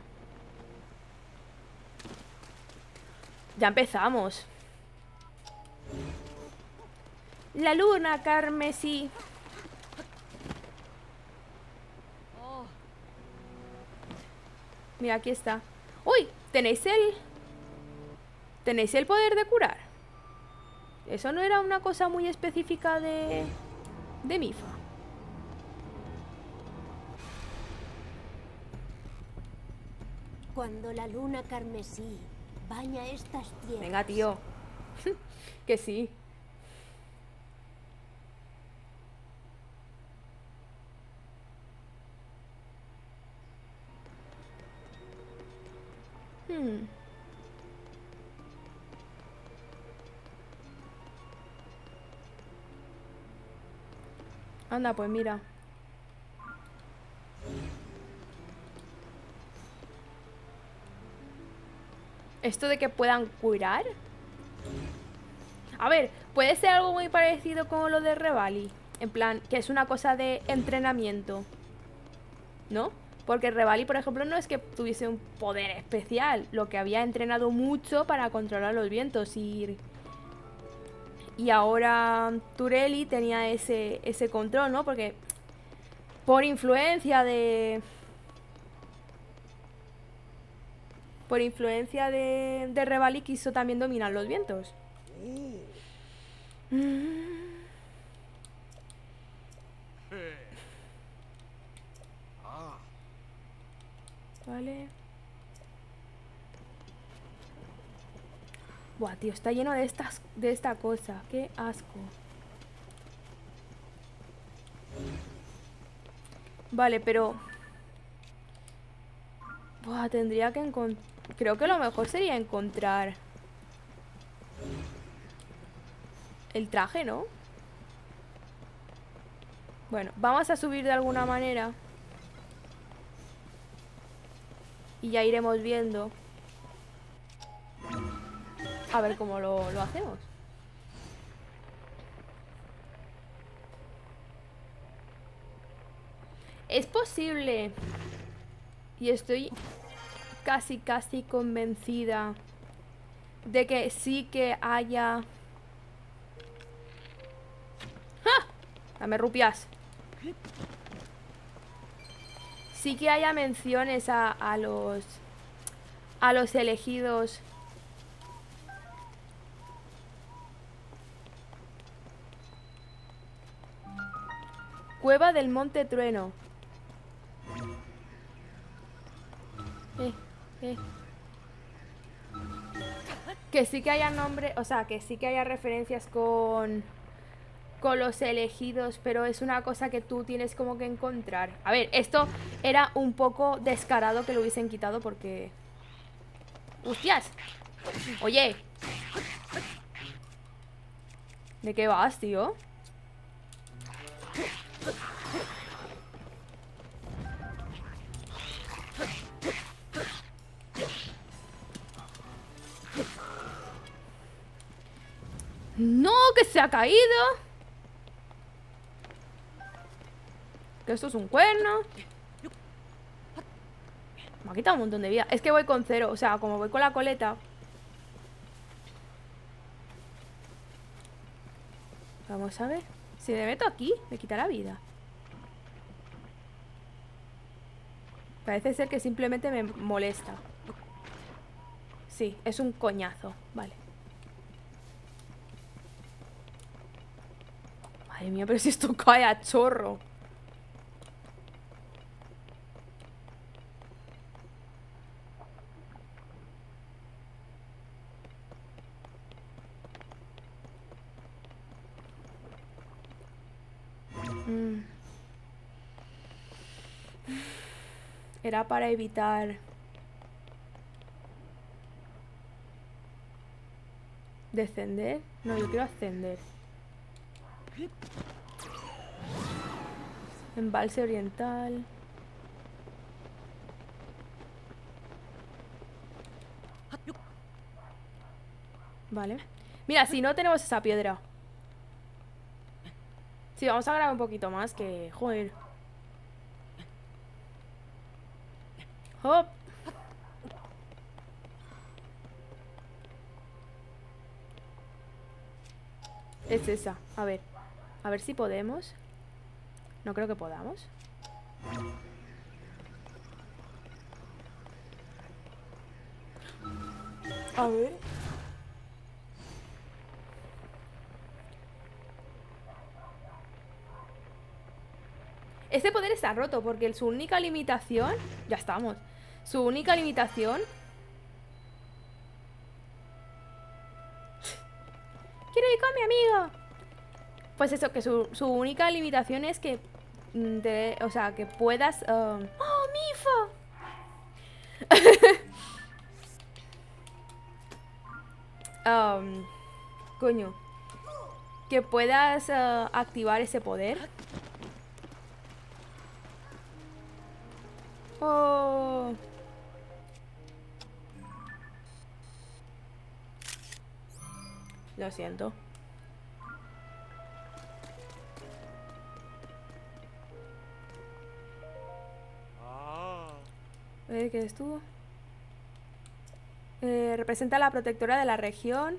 Ya empezamos. La luna carmesí. Mira, aquí está. ¡Uy! ¿Tenéis el poder de curar? Eso no era una cosa muy específica de Mifa. Cuando la luna carmesí baña estas tierras. Venga, tío. Que sí. Anda, pues mira. Esto de que puedan curar. A ver, puede ser algo muy parecido con lo de Revali. En plan, que es una cosa de entrenamiento, ¿no? Porque Revali, por ejemplo, no es que tuviese un poder especial. Lo que había entrenado mucho para controlar los vientos. Y ahora Tureli tenía ese control, ¿no? Porque por influencia de... Por influencia de Revali quiso también dominar los vientos. Vale. Buah, tío, está lleno de esta cosa. Qué asco. Vale, pero... Buah, tendría que encontrar... Creo que lo mejor sería encontrar... El traje, ¿no? Bueno, vamos a subir de alguna manera. Y ya iremos viendo. A ver cómo lo hacemos. Es posible Y estoy casi, casi convencida de que sí que haya... ¡Ja! Dame rupias. Sí que haya menciones a los elegidos. Cueva del Monte Trueno. Que sí que haya nombre, o sea, que sí que haya referencias con los elegidos, pero es una cosa que tú tienes como que encontrar. A ver, esto era un poco descarado que lo hubiesen quitado porque... ¡Hostias! Oye, ¿de qué vas, tío? ¡No! ¡Que se ha caído! Que esto es un cuerno. Me ha quitado un montón de vida. Es que voy con cero, o sea, como voy con la coleta. Vamos a ver. Si me meto aquí, me quitará vida. Parece ser que simplemente me molesta. Sí, es un coñazo. Vale. Madre mía, pero si esto cae a chorro. Era para evitar descender. No, yo quiero ascender. Embalse oriental. Vale. Mira, si no tenemos esa piedra. Sí, vamos a grabar un poquito más que... Joder. Hop. Es esa. A ver. A ver si podemos. No creo que podamos. A ver. Este poder está roto porque su única limitación... Ya estamos. Su única limitación... Quiero ir con mi amigo. Pues eso, que su única limitación es que o sea, que puedas... ¡Oh, Mifa! Coño. Que puedas activar ese poder. ¡Oh! Lo siento. ¿Qué estuvo? Representa a la protectora de la región.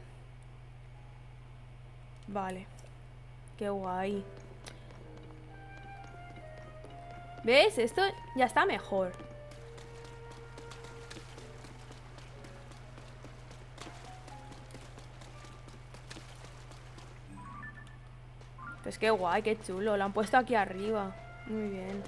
Vale. Qué guay. ¿Ves? Esto ya está mejor. Pues qué guay, qué chulo. Lo han puesto aquí arriba. Muy bien.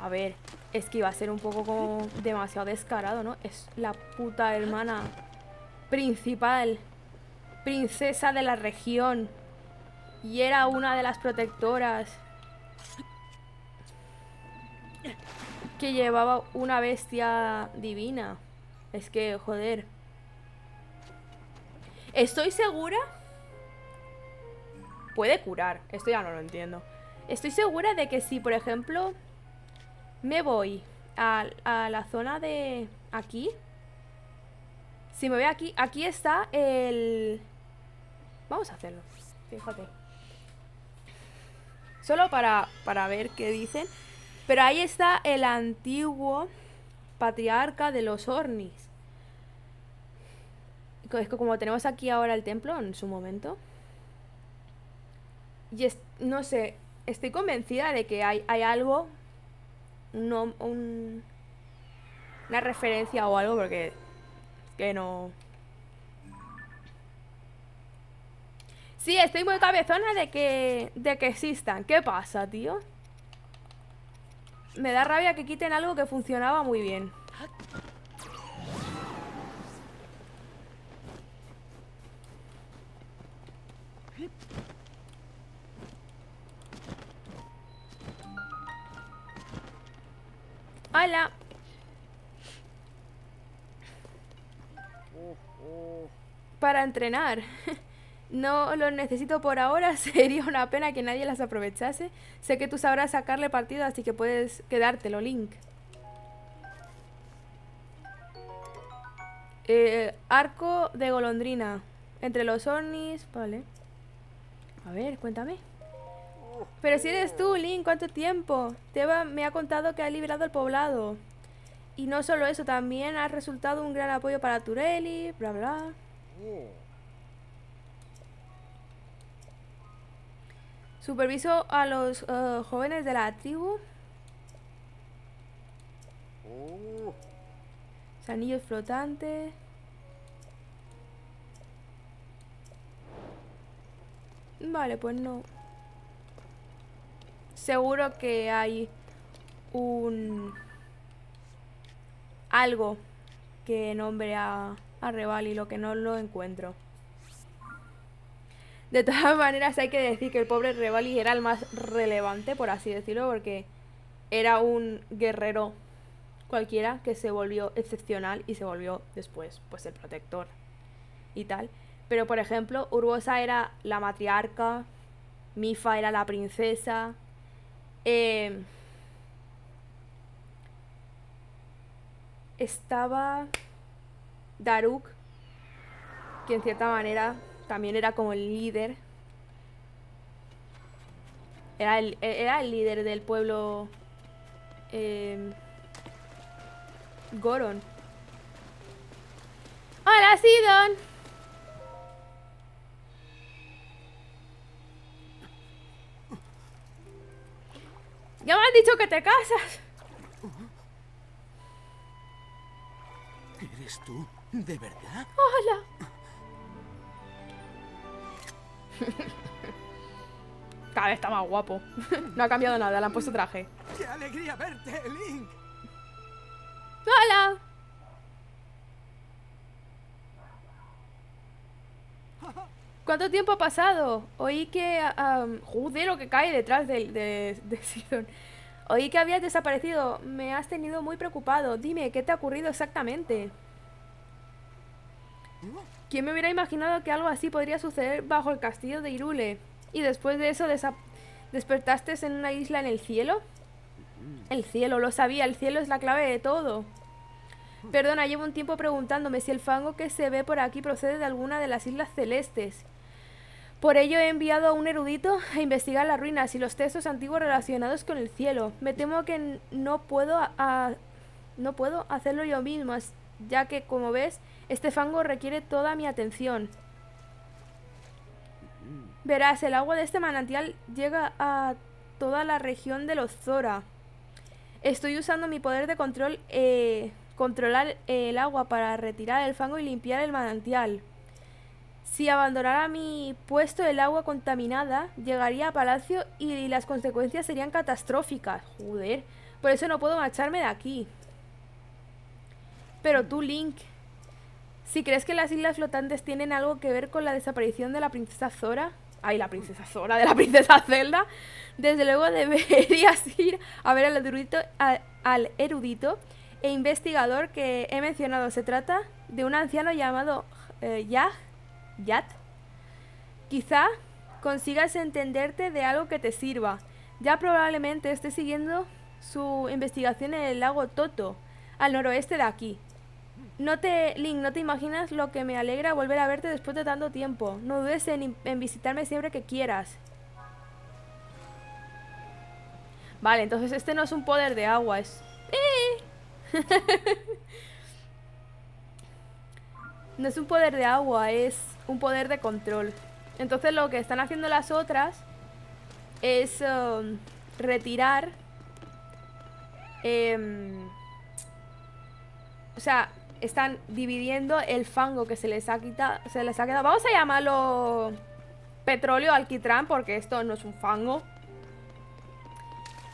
A ver, es que iba a ser un poco como demasiado descarado, ¿no? Es la puta hermana principal, princesa de la región. Y era una de las protectoras que llevaba una bestia divina. Es que, joder. Estoy segura. Puede curar, esto ya no lo entiendo. Estoy segura de que si, por ejemplo... Me voy a la zona de aquí. Si me voy aquí, aquí está el... Vamos a hacerlo, fíjate. Solo para ver qué dicen. Pero ahí está el antiguo patriarca de los Ornis. Es que como tenemos aquí ahora el templo en su momento. Y no sé, estoy convencida de que hay algo, una referencia o algo, porque que no... Sí, estoy muy cabezona de que existan. ¿Qué pasa, tío? Me da rabia que quiten algo que funcionaba muy bien. Hola. Para entrenar. No los necesito por ahora. Sería una pena que nadie las aprovechase. Sé que tú sabrás sacarle partido, así que puedes quedártelo, Link. Arco de golondrina entre los Ornis. Vale. A ver, cuéntame. Pero si eres tú, Link, ¿cuánto tiempo? Teba me ha contado que ha liberado el poblado. Y no solo eso, también ha resultado un gran apoyo para Tureli, bla bla. Superviso a los jóvenes de la tribu. Los anillos flotantes. Vale, pues no. Seguro que hay un... algo que nombre a Revali, lo que no lo encuentro. De todas maneras hay que decir que el pobre Revali era el más relevante, por así decirlo, porque era un guerrero cualquiera que se volvió excepcional y se volvió después pues el protector y tal. Pero por ejemplo, Urbosa era la matriarca, Mifa era la princesa... estaba Daruk, que en cierta manera también era como el líder. Era el líder del pueblo Goron. ¡Hola, Sidon! ¡Ya me han dicho que te casas! ¿Eres tú? ¿De verdad? ¡Hola! Cada vez está más guapo. No ha cambiado nada, le han puesto traje. ¡Qué alegría verte, Link! ¡Hola! ¿Cuánto tiempo ha pasado? Oí que... joder, lo que cae detrás de Sidon. Oí que habías desaparecido. Me has tenido muy preocupado. Dime, ¿qué te ha ocurrido exactamente? ¿Quién me hubiera imaginado que algo así podría suceder bajo el castillo de Hyrule? ¿Y después de eso despertaste en una isla en el cielo? El cielo, lo sabía. El cielo es la clave de todo. Perdona, llevo un tiempo preguntándome si el fango que se ve por aquí procede de alguna de las islas celestes. Por ello he enviado a un erudito a investigar las ruinas y los textos antiguos relacionados con el cielo. Me temo que no puedo hacerlo yo mismo, ya que, como ves, este fango requiere toda mi atención. Verás, el agua de este manantial llega a toda la región de los Zora. Estoy usando mi poder de control, controlar el agua para retirar el fango y limpiar el manantial. Si abandonara mi puesto, el agua contaminada llegaría a Palacio y las consecuencias serían catastróficas. Joder, por eso no puedo marcharme de aquí. Pero tú, Link, si crees que las islas flotantes tienen algo que ver con la desaparición de la princesa Zora... ¡Ay, la princesa Zora! De la princesa Zelda. Desde luego deberías ir a ver al erudito e investigador que he mencionado. Se trata de un anciano llamado Yat. Quizá consigas entenderte de algo que te sirva. Ya probablemente esté siguiendo su investigación en el lago Toto, al noroeste de aquí. Link, no te imaginas lo que me alegra volver a verte después de tanto tiempo. No dudes en visitarme siempre que quieras. Vale, entonces este no es un poder de agua, es... No es un poder de agua, es un poder de control. Entonces lo que están haciendo las otras es retirar... o sea, están dividiendo el fango que se les ha quedado. Vamos a llamarlo petróleo alquitrán, porque esto no es un fango.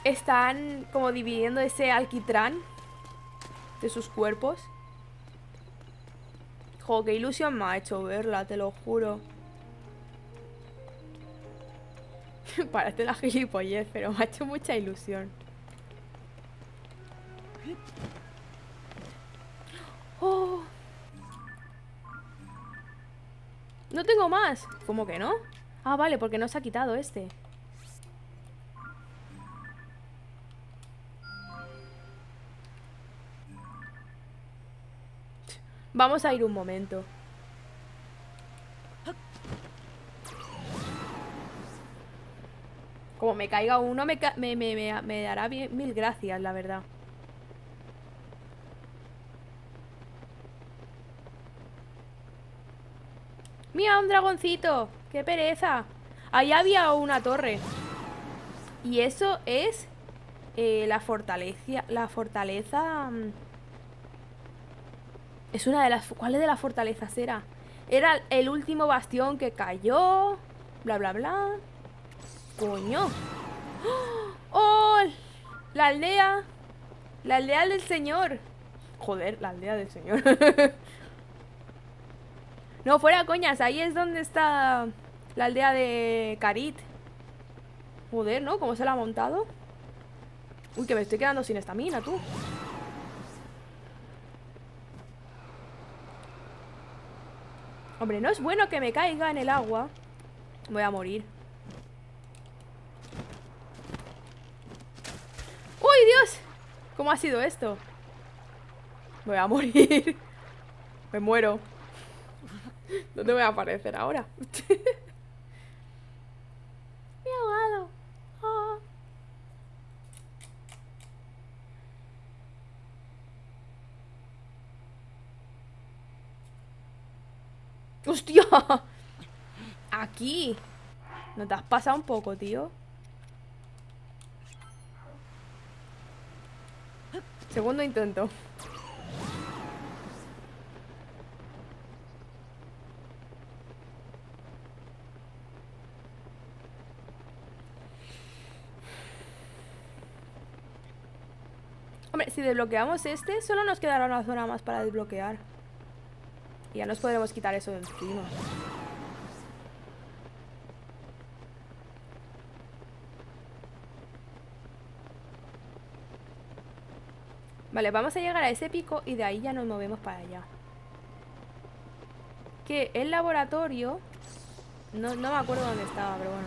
Están como dividiendo ese alquitrán de sus cuerpos. Jo, qué ilusión me ha hecho verla, te lo juro. Parece una gilipollez, pero me ha hecho mucha ilusión. Oh. No tengo más. ¿Cómo que no? Ah, vale, porque no se ha quitado este. Vamos a ir un momento. Como me caiga uno, me dará mil gracias, la verdad. ¡Mira, un dragoncito! ¡Qué pereza! Ahí había una torre. Y eso es la fortaleza... Es una de las... ¿Cuál de las fortalezas era? Era el último bastión que cayó... Bla, bla, bla... ¡Coño! ¡Oh! La aldea. La aldea del señor. Joder, la aldea del señor. No, fuera coñas, ahí es donde está la aldea de Carit. Joder, ¿no? ¿Cómo se la ha montado? Uy, que me estoy quedando sin estamina, tú. Hombre, no es bueno que me caiga en el agua. Voy a morir. ¡Uy, Dios! ¿Cómo ha sido esto? Voy a morir. Me muero. ¿Dónde voy a aparecer ahora? Me he ahogado. Oh. ¡Hostia! Aquí. ¿No te has pasado un poco, tío? Segundo intento. Si desbloqueamos este, solo nos quedará una zona más para desbloquear. Y ya nos podremos quitar eso de encima. Vale, vamos a llegar a ese pico y de ahí ya nos movemos para allá. Que el laboratorio... No me acuerdo dónde estaba, pero bueno.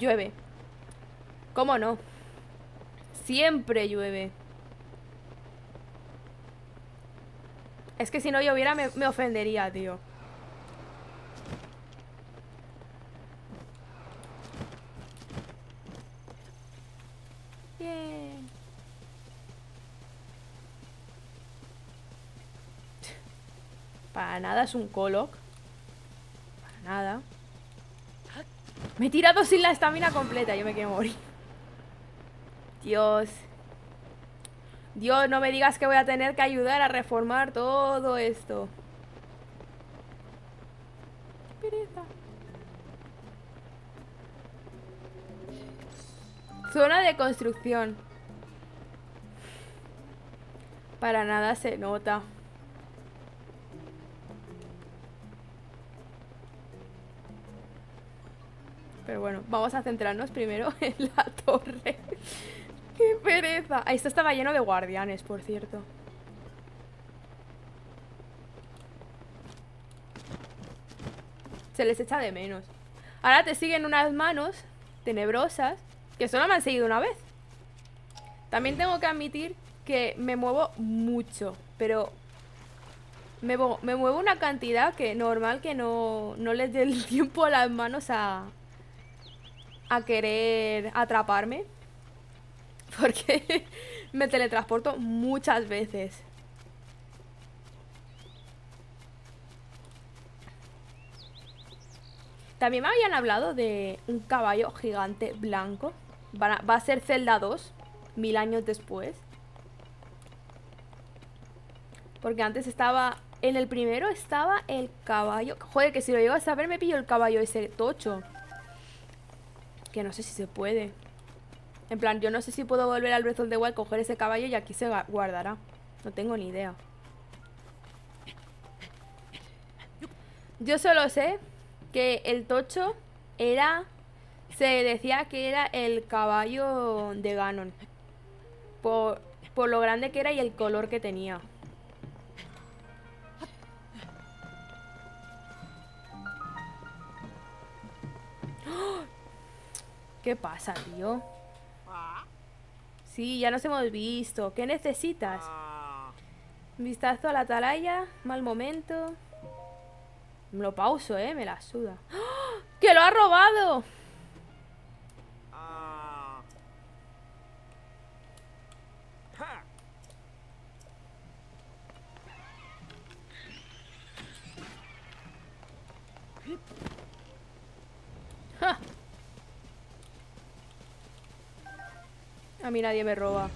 Llueve. ¿Cómo no? Siempre llueve. Es que si no lloviera me ofendería, tío. Yeah. Para nada es un Kolok. Para nada. Me he tirado sin la estamina completa. Yo me quiero morir. Dios. Dios, no me digas que voy a tener que ayudar a reformar todo esto. Pereza. Zona de construcción. Para nada se nota. Pero bueno, vamos a centrarnos primero en la torre. ¡Qué pereza! Esto estaba lleno de guardianes, por cierto. Se les echa de menos. Ahora te siguen unas manos tenebrosas que solo me han seguido una vez. También tengo que admitir que me muevo mucho, pero me muevo una cantidad que normal que no les dé el tiempo a las manos a a querer atraparme, porque me teletransporto muchas veces. También me habían hablado de un caballo gigante blanco. Va a ser Zelda 2, 1000 años después. Porque antes estaba... En el primero estaba el caballo... Joder, que si lo llego a saber me pillo el caballo ese tocho. Que no sé si se puede. En plan, yo no sé si puedo volver al Breath of the Wild, coger ese caballo y aquí se guardará. No tengo ni idea. Yo solo sé... que el tocho era... Se decía que era el caballo de Ganon. Por lo grande que era y el color que tenía. ¿Qué pasa, tío? Sí, ya nos hemos visto. ¿Qué necesitas? Vistazo a la atalaya. Mal momento. Me lo pauso, me la suda. ¡Oh! ¡Que lo ha robado! ¡Ja! A mí nadie me roba.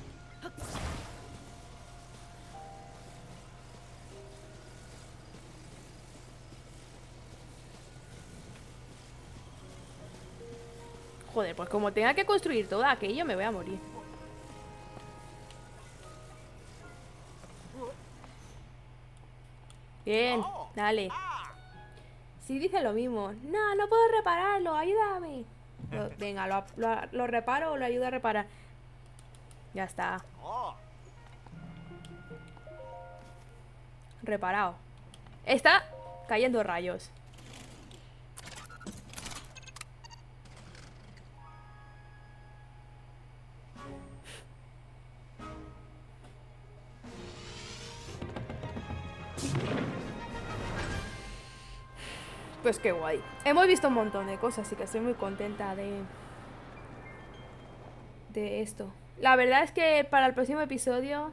Joder, pues como tenga que construir todo aquello, me voy a morir. Bien, dale. Si dice lo mismo. No, no puedo repararlo, ayúdame. Venga, lo reparo o lo ayudo a reparar. Ya está. Reparado. Está cayendo rayos. Pues qué guay. Hemos visto un montón de cosas, así que estoy muy contenta de esto. La verdad es que para el próximo episodio,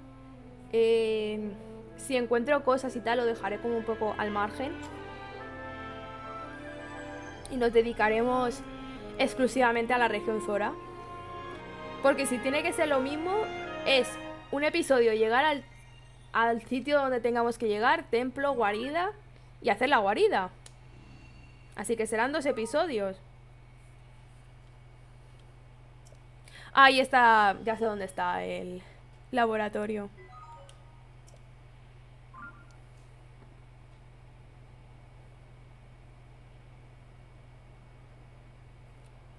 si encuentro cosas y tal, lo dejaré como un poco al margen. Y nos dedicaremos exclusivamente a la región Zora. Porque si tiene que ser lo mismo, es un episodio llegar al sitio donde tengamos que llegar, templo, guarida, y hacer la guarida. Así que serán 2 episodios. Ahí está, ya sé dónde está el laboratorio.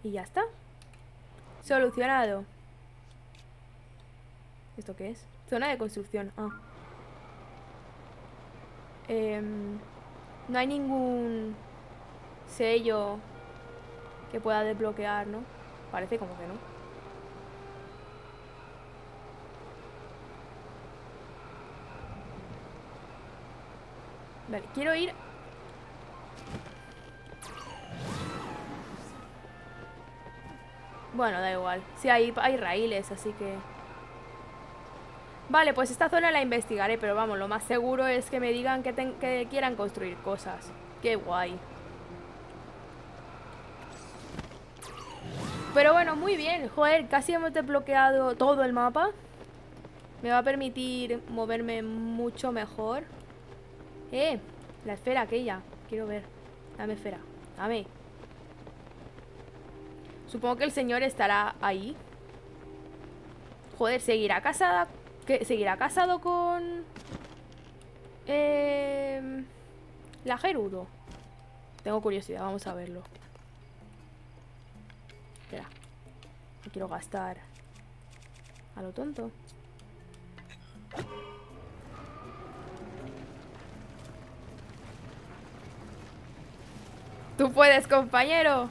Y ya está. Solucionado. ¿Esto qué es? Zona de construcción. No hay ningún... sello que pueda desbloquear, ¿no? Parece como que no. Vale, quiero ir... Bueno, da igual. Sí, hay raíles, así que... Vale, pues esta zona la investigaré, pero vamos, lo más seguro es que me digan que quieran construir cosas. ¡Qué guay! Pero bueno, muy bien, joder, casi hemos desbloqueado todo el mapa. Me va a permitir moverme mucho mejor. La esfera aquella, quiero ver. Dame esfera, dame. Supongo que el señor estará ahí. Joder, ¿seguirá casado con... la Gerudo? Tengo curiosidad, vamos a verlo. Espera, no quiero gastar a lo tonto. ¡Tú puedes, compañero!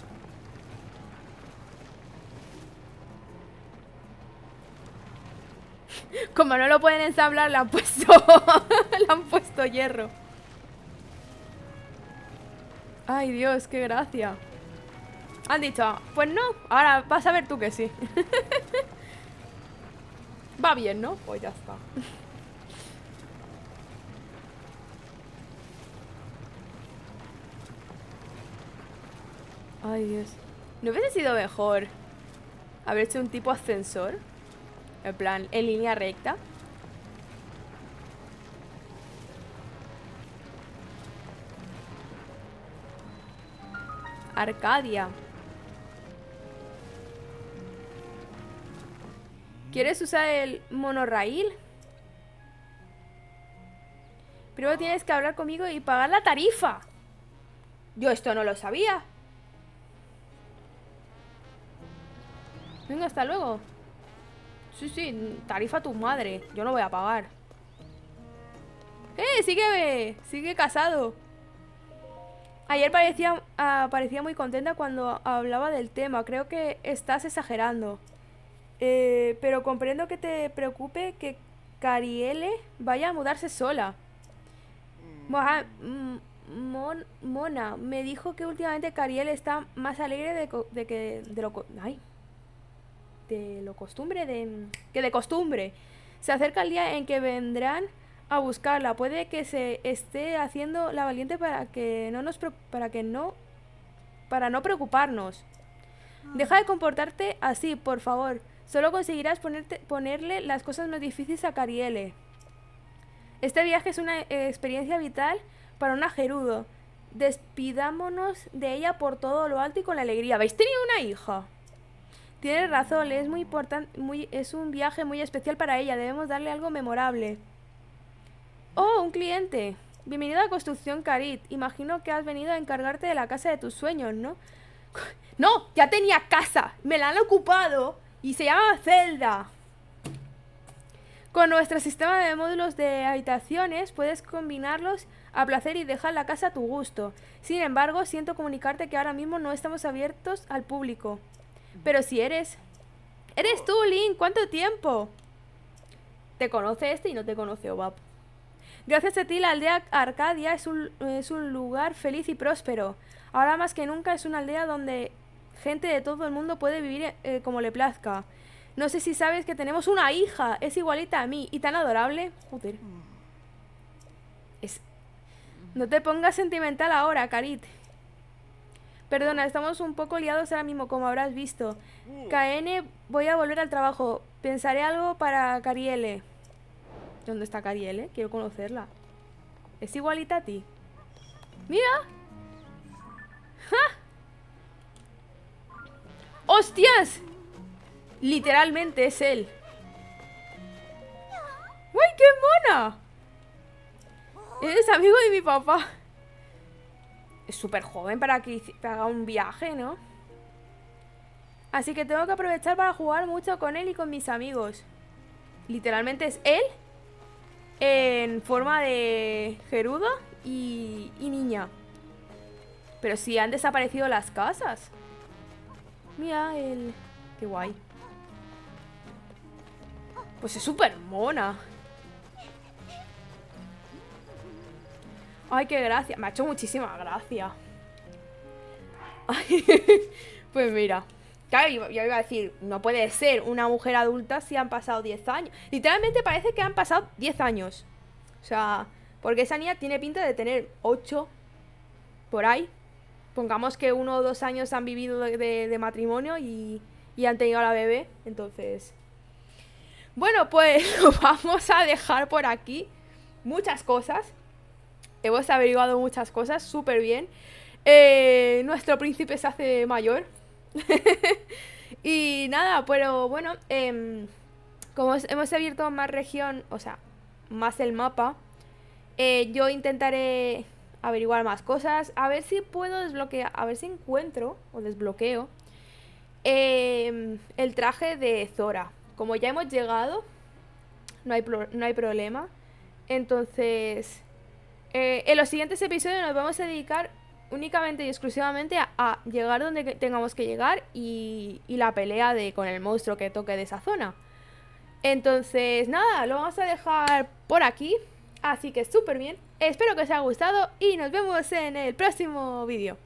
Como no lo pueden ensamblar, le han puesto le han puesto hierro. ¡Ay, Dios, qué gracia! Han dicho, pues no, ahora vas a ver tú que sí. Va bien, ¿no? Pues ya está. Ay, Dios. ¿No hubiese sido mejor haber hecho un tipo ascensor? En plan, en línea recta. Arcadia. ¿Quieres usar el monorraíl? Primero tienes que hablar conmigo y pagar la tarifa. Yo esto no lo sabía. Venga, hasta luego. Sí, sí, tarifa a tu madre. Yo no voy a pagar. ¡Eh! ¡Sigue! ¡Sigue casado! Ayer parecía muy contenta cuando hablaba del tema. Creo que estás exagerando. Pero comprendo que te preocupe que Cariele vaya a mudarse sola. Mona me dijo que últimamente Cariele está más alegre de costumbre. Se acerca el día en que vendrán a buscarla. Puede que se esté haciendo la valiente para no preocuparnos. Deja de comportarte así, por favor. Solo conseguirás ponerle las cosas más difíciles a Cariele. Este viaje es una experiencia vital para una gerudo. Despidámonos de ella por todo lo alto y con la alegría. ¿Habéis tenido una hija? Tienes razón, es muy importante, es un viaje muy especial para ella. Debemos darle algo memorable. ¡Oh, un cliente! Bienvenido a Construcción Carit. Imagino que has venido a encargarte de la casa de tus sueños, ¿no? ¡No! ¡Ya tenía casa! ¡Me la han ocupado! Y se llama Zelda. Con nuestro sistema de módulos de habitaciones puedes combinarlos a placer y dejar la casa a tu gusto. Sin embargo, siento comunicarte que ahora mismo no estamos abiertos al público. Pero si eres... ¡Eres tú, Link! ¿Cuánto tiempo? Te conoce este y no te conoce Obab. Gracias a ti, la aldea Arcadia es un lugar feliz y próspero. Ahora más que nunca es una aldea donde gente de todo el mundo puede vivir como le plazca. No sé si sabes que tenemos una hija. Es igualita a mí y tan adorable. Joder. No te pongas sentimental ahora, Carit. Perdona, estamos un poco liados ahora mismo, como habrás visto. KN, voy a volver al trabajo. Pensaré algo para Cariele. ¿Dónde está Cariele? Quiero conocerla. Es igualita a ti. ¡Mira! ¡Ja! ¡Hostias! Literalmente es él. ¡Uy, qué mona! Eres amigo de mi papá. Es súper joven para que haga un viaje, ¿no? Así que tengo que aprovechar para jugar mucho con él y con mis amigos. Literalmente es él en forma de gerudo y niña. Pero sí, han desaparecido las casas. Mira el... Qué guay. Pues es súper mona. Ay, qué gracia. Me ha hecho muchísima gracia. Ay, pues mira. Claro, yo iba a decir, no puede ser una mujer adulta si han pasado 10 años. Literalmente parece que han pasado 10 años. O sea, porque esa niña tiene pinta de tener 8 por ahí. Pongamos que 1 o 2 años han vivido de matrimonio y han tenido a la bebé. Entonces, bueno, pues lo vamos a dejar por aquí. Muchas cosas. Hemos averiguado muchas cosas, súper bien. Nuestro príncipe se hace mayor. Y nada, pero bueno, como hemos abierto más región, o sea, más el mapa, yo intentaré averiguar más cosas, a ver si puedo desbloquear, a ver si encuentro o desbloqueo el traje de Zora. Como ya hemos llegado, no hay problema. Entonces, en los siguientes episodios nos vamos a dedicar únicamente y exclusivamente a llegar donde tengamos que llegar y la pelea con el monstruo que toque de esa zona. Entonces, nada, lo vamos a dejar por aquí. Así que súper bien. Espero que os haya gustado y nos vemos en el próximo vídeo.